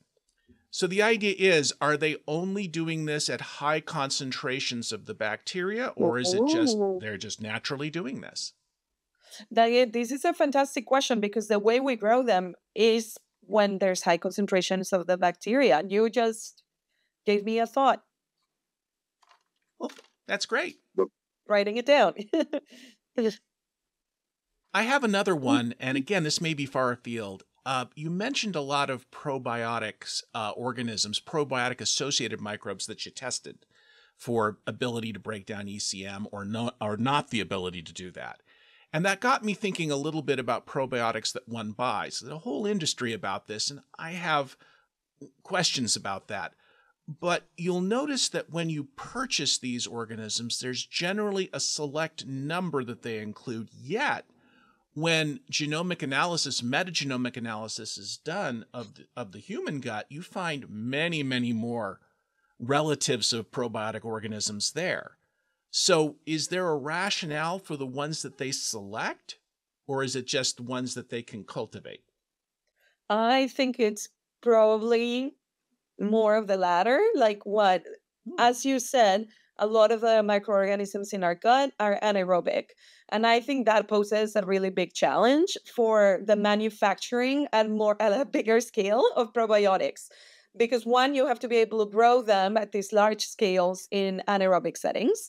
So the idea is, are they only doing this at high concentrations of the bacteria, or is it just they're just naturally doing this? That, this is a fantastic question, because the way we grow them is when there's high concentrations of the bacteria. You just gave me a thought. Well, that's great. Writing it down. I have another one, and again, this may be far afield. Uh, you mentioned a lot of probiotics uh, organisms, probiotic-associated microbes that you tested for ability to break down E C M or, no, or not the ability to do that. And that got me thinking a little bit about probiotics that one buys. There's a whole industry about this, and I have questions about that. But you'll notice that when you purchase these organisms, there's generally a select number that they include, yet when genomic analysis, metagenomic analysis is done of the, of the human gut, you find many, many more relatives of probiotic organisms there. So is there a rationale for the ones that they select, or is it just ones that they can cultivate? I think it's probably more of the latter. Like what, as you said, a lot of the microorganisms in our gut are anaerobic. And I think that poses a really big challenge for the manufacturing at more at a bigger scale of probiotics. Because one, you have to be able to grow them at these large scales in anaerobic settings.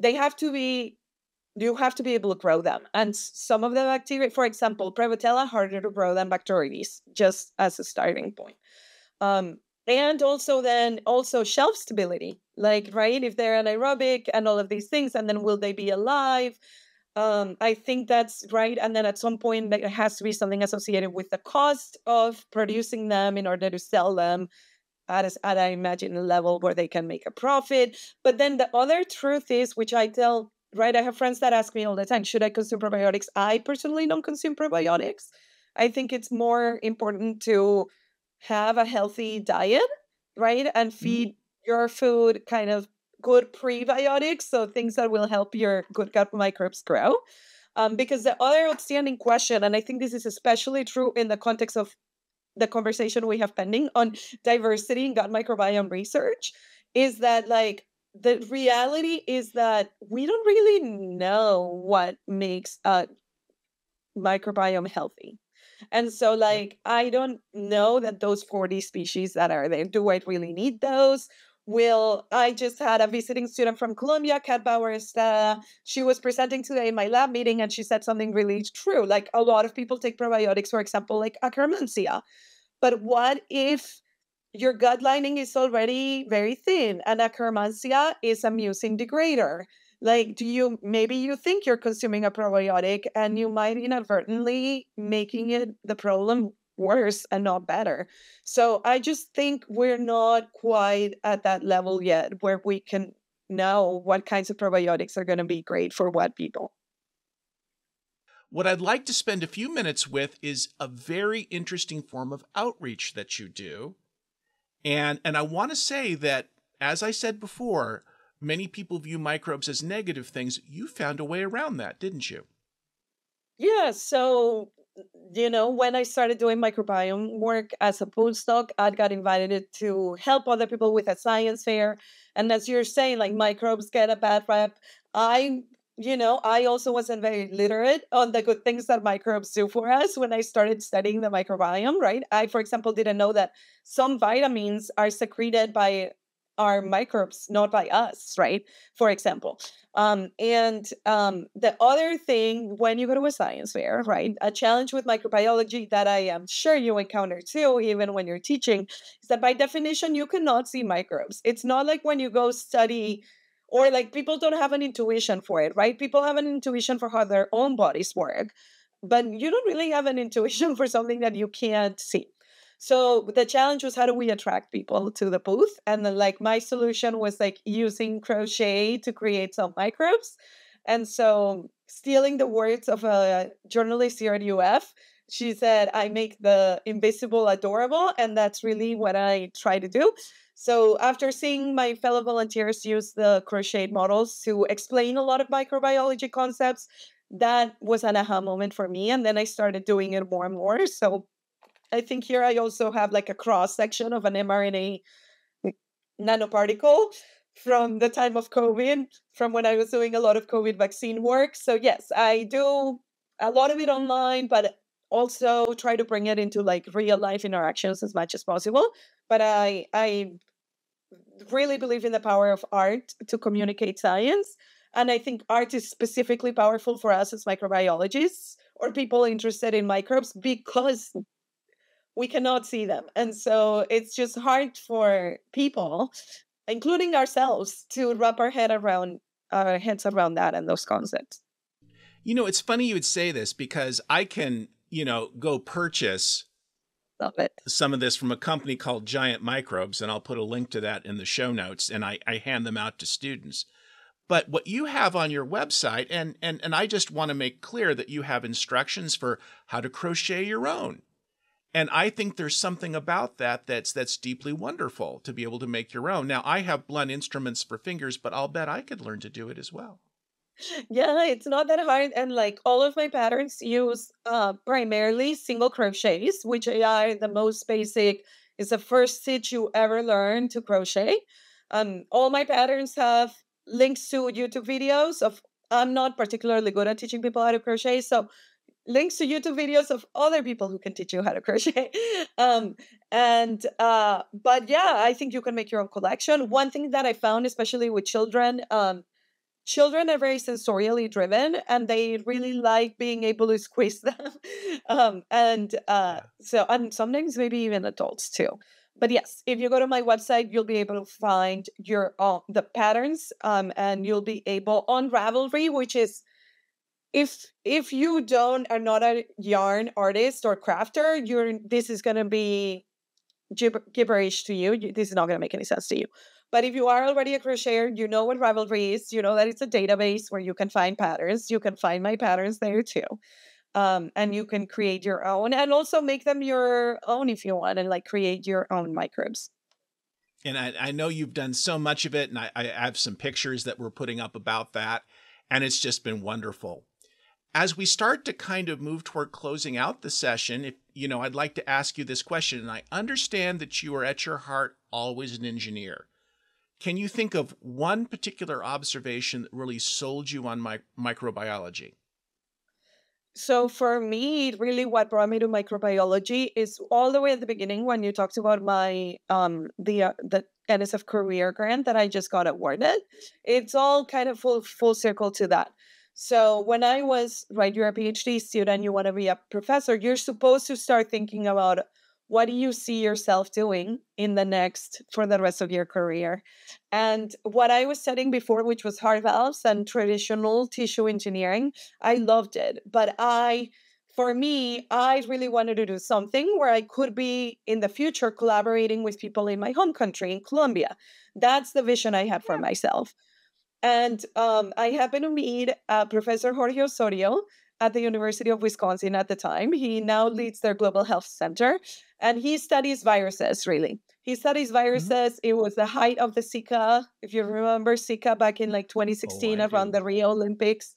They have to be, you have to be able to grow them. And some of the bacteria, for example, Prevotella, harder to grow than Bacteroides, just as a starting point. Um, And also then also shelf stability, like, right, if they're anaerobic and all of these things, and then will they be alive? Um, I think that's right. And then at some point, there has to be something associated with the cost of producing them in order to sell them at, a, at I imagine, a level where they can make a profit. But then the other truth is, which I tell, right, I have friends that ask me all the time, should I consume probiotics? I personally don't consume probiotics. I think it's more important to have a healthy diet, right? And feed your food kind of good prebiotics, so things that will help your good gut microbes grow. Um, because the other outstanding question, and I think this is especially true in the context of the conversation we have pending on diversity in gut microbiome research, is that like the reality is that we don't really know what makes a microbiome healthy. And so, like, I don't know that those forty species that are there, do I really need those? Will, I just had a visiting student from Colombia, Kat Bauer-Estrada. She was presenting today in my lab meeting, and she said something really true. Like, a lot of people take probiotics, for example, like Akkermansia. But what if your gut lining is already very thin, and Akkermansia is a mucin degrader? Like, do you, maybe you think you're consuming a probiotic and you might inadvertently making it the problem worse and not better. So I just think we're not quite at that level yet where we can know what kinds of probiotics are going to be great for what people. What I'd like to spend a few minutes with is a very interesting form of outreach that you do. And, and I want to say that, as I said before, many people view microbes as negative things. You found a way around that, didn't you? Yeah, so, you know, when I started doing microbiome work as a postdoc, I got invited to help other people with a science fair. And as you're saying, like, microbes get a bad rap. I, you know, I also wasn't very literate on the good things that microbes do for us when I started studying the microbiome, right? I, for example, didn't know that some vitamins are secreted by our microbes, not by us, right? For example. Um, and um, the other thing, when you go to a science fair, right, a challenge with microbiology that I am sure you encounter too, even when you're teaching, is that by definition, you cannot see microbes. It's not like when you go study, or like people don't have an intuition for it, right? People have an intuition for how their own bodies work, but you don't really have an intuition for something that you can't see. So the challenge was, how do we attract people to the booth? And then, like, my solution was like using crochet to create some microbes. And so, stealing the words of a journalist here at U F, she said, I make the invisible adorable. And that's really what I try to do. So after seeing my fellow volunteers use the crochet models to explain a lot of microbiology concepts, that was an aha moment for me. And then I started doing it more and more. So I think here I also have like a cross section of an mRNA nanoparticle from the time of COVID, from when I was doing a lot of COVID vaccine work. So yes, I do a lot of it online, but also try to bring it into like real life interactions as much as possible. But I, I really believe in the power of art to communicate science. And I think art is specifically powerful for us as microbiologists or people interested in microbes, because we cannot see them. And so it's just hard for people, including ourselves, to wrap our head around our heads around that and those concepts. You know, it's funny you would say this, because I can, you know, go purchase Love it. some of this from a company called Giant Microbes, and I'll put a link to that in the show notes, and I, I hand them out to students. But what you have on your website, and and and I just want to make clear that you have instructions for how to crochet your own. And I think there's something about that that's that's deeply wonderful, to be able to make your own. Now, I have blunt instruments for fingers, but I'll bet I could learn to do it as well. Yeah, it's not that hard. And like all of my patterns use uh, primarily single crochets, which are the most basic. It's the first stitch you ever learn to crochet. Um, all my patterns have links to YouTube videos of, I'm not particularly good at teaching people how to crochet, so links to YouTube videos of other people who can teach you how to crochet. Um, and, uh, but yeah, I think you can make your own collection. One thing that I found, especially with children, um, children are very sensorially driven, and they really like being able to squeeze them. um, and uh, so, and sometimes maybe even adults too. But yes, if you go to my website, you'll be able to find your own, the patterns, um, and you'll be able on Ravelry, which is, If if you don't are not a yarn artist or crafter, you're this is gonna be gibber, gibberish to you. you. This is not gonna make any sense to you. But if you are already a crocheter, you know what Ravelry is. You know that it's a database where you can find patterns. You can find my patterns there too, um, and you can create your own and also make them your own if you want, and like create your own microbes. And I, I know you've done so much of it, and I, I have some pictures that we're putting up about that, and it's just been wonderful. As we start to kind of move toward closing out the session, if, you know, I'd like to ask you this question, and I understand that you are at your heart always an engineer. Can you think of one particular observation that really sold you on my, microbiology? So for me, really what brought me to microbiology is all the way at the beginning when you talked about my um, the uh, the N S F career grant that I just got awarded. It's all kind of full full circle to that. So when I was, right, you're a PhD student, you want to be a professor, you're supposed to start thinking about what do you see yourself doing in the next, for the rest of your career. And what I was studying before, which was heart valves and traditional tissue engineering, I loved it. But I for me, I really wanted to do something where I could be in the future collaborating with people in my home country, in Colombia. That's the vision I had for yeah. myself. And um, I happened to meet uh, Professor Jorge Osorio at the University of Wisconsin at the time. He now leads their Global Health Center, and he studies viruses, really. He studies viruses. Mm-hmm. It was the height of the Zika, if you remember Zika back in like twenty sixteen, oh, around do. the Rio Olympics.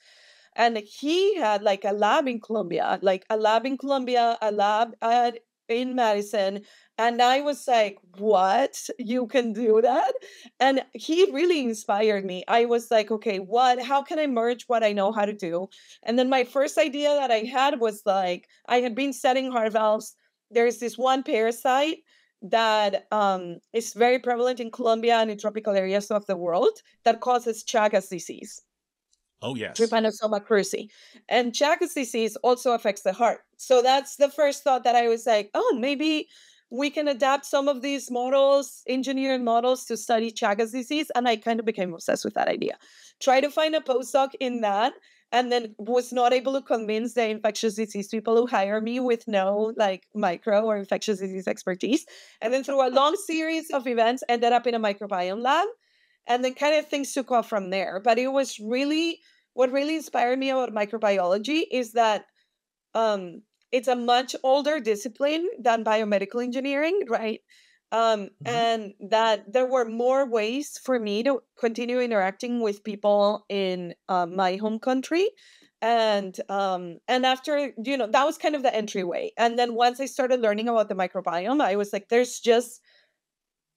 And he had like a lab in Colombia, like a lab in Colombia, a lab at, in Madison. And I was like, what? You can do that? And he really inspired me. I was like, okay, what, how can I merge what I know how to do? And then my first idea that I had was like, I had been studying heart valves. There's this one parasite that um, is very prevalent in Colombia and in tropical areas of the world that causes Chagas disease. Oh, yes. Trypanosoma cruzi. And Chagas disease also affects the heart. So that's the first thought that I was like, oh, maybe we can adapt some of these models, engineered models, to study Chagas disease. And I kind of became obsessed with that idea. Tried to find a postdoc in that, and then was not able to convince the infectious disease people who hire me with no like micro or infectious disease expertise. And then through a long series of events, ended up in a microbiome lab. And then kind of things took off from there. But it was really, what really inspired me about microbiology is that um, it's a much older discipline than biomedical engineering, right? Um, mm-hmm. And that there were more ways for me to continue interacting with people in uh, my home country. And um, and after, you know, that was kind of the entryway. And then once I started learning about the microbiome, I was like, there's just,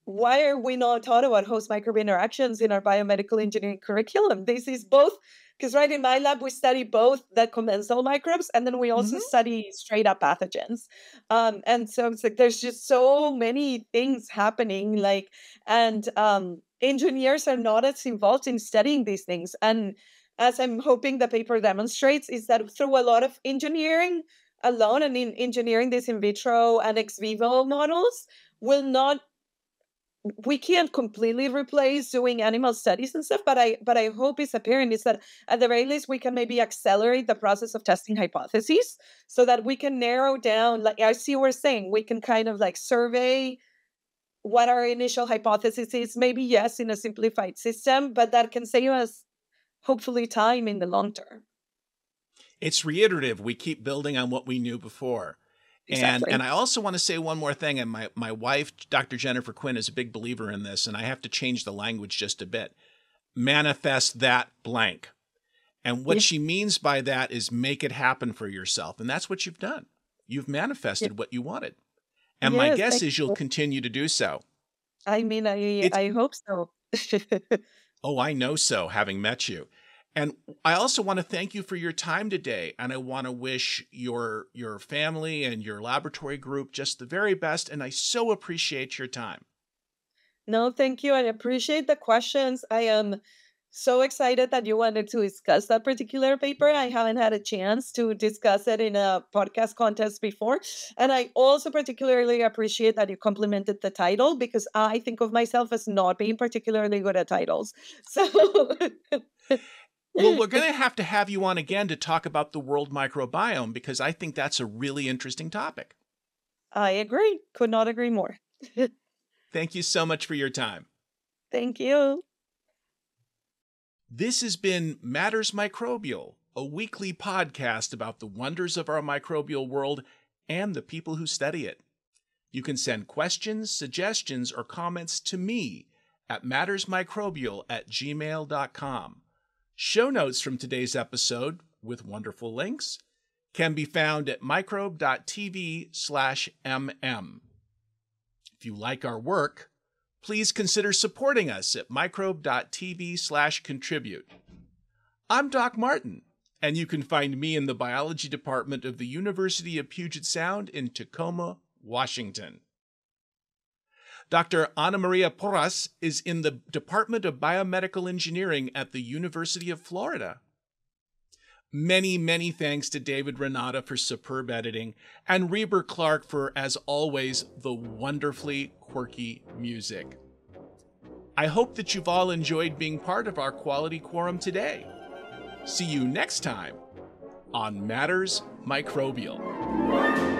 why are we not taught about host microbe interactions in our biomedical engineering curriculum? This is both, because right in my lab, we study both the commensal microbes, and then we also mm-hmm. study straight up pathogens. Um, and so it's like, there's just so many things happening, like, and um, engineers are not as involved in studying these things. And as I'm hoping the paper demonstrates, is that through a lot of engineering alone, and in engineering these in vitro and ex vivo models, will not we can't completely replace doing animal studies and stuff, but I but I hope it's apparent is that at the very least we can maybe accelerate the process of testing hypotheses so that we can narrow down, like I see we're saying, we can kind of like survey what our initial hypothesis is, maybe yes, in a simplified system, but that can save us hopefully time in the long term. It's reiterative. We keep building on what we knew before. Exactly. And and I also want to say one more thing. And my, my wife, Doctor Jennifer Quinn, is a big believer in this, and I have to change the language just a bit. Manifest that blank. And what yeah. she means by that is make it happen for yourself. And that's what you've done. You've manifested yeah. what you wanted. And yes, my guess I is you'll hope. continue to do so. I mean, I, I hope so. Oh, I know so, having met you. And I also want to thank you for your time today. And I want to wish your your family and your laboratory group just the very best. And I so appreciate your time. No, thank you. I appreciate the questions. I am so excited that you wanted to discuss that particular paper. I haven't had a chance to discuss it in a podcast contest before. And I also particularly appreciate that you complimented the title, because I think of myself as not being particularly good at titles. So... Well, we're going to have to have you on again to talk about the world microbiome, because I think that's a really interesting topic. I agree. Could not agree more. Thank you so much for your time. Thank you. This has been Matters Microbial, a weekly podcast about the wonders of our microbial world and the people who study it. You can send questions, suggestions, or comments to me at mattersmicrobial at gmail dot com. Show notes from today's episode, with wonderful links, can be found at microbe dot t v slash m m. If you like our work, please consider supporting us at microbe dot t v slash contribute. I'm Doc Martin, and you can find me in the biology department of the University of Puget Sound in Tacoma, Washington. Doctor Ana Maria Porras is in the Department of Biomedical Engineering at the University of Florida. Many, many thanks to David Renata for superb editing, and Reber Clark for, as always, the wonderfully quirky music. I hope that you've all enjoyed being part of our Quality Quorum today. See you next time on Matters Microbial.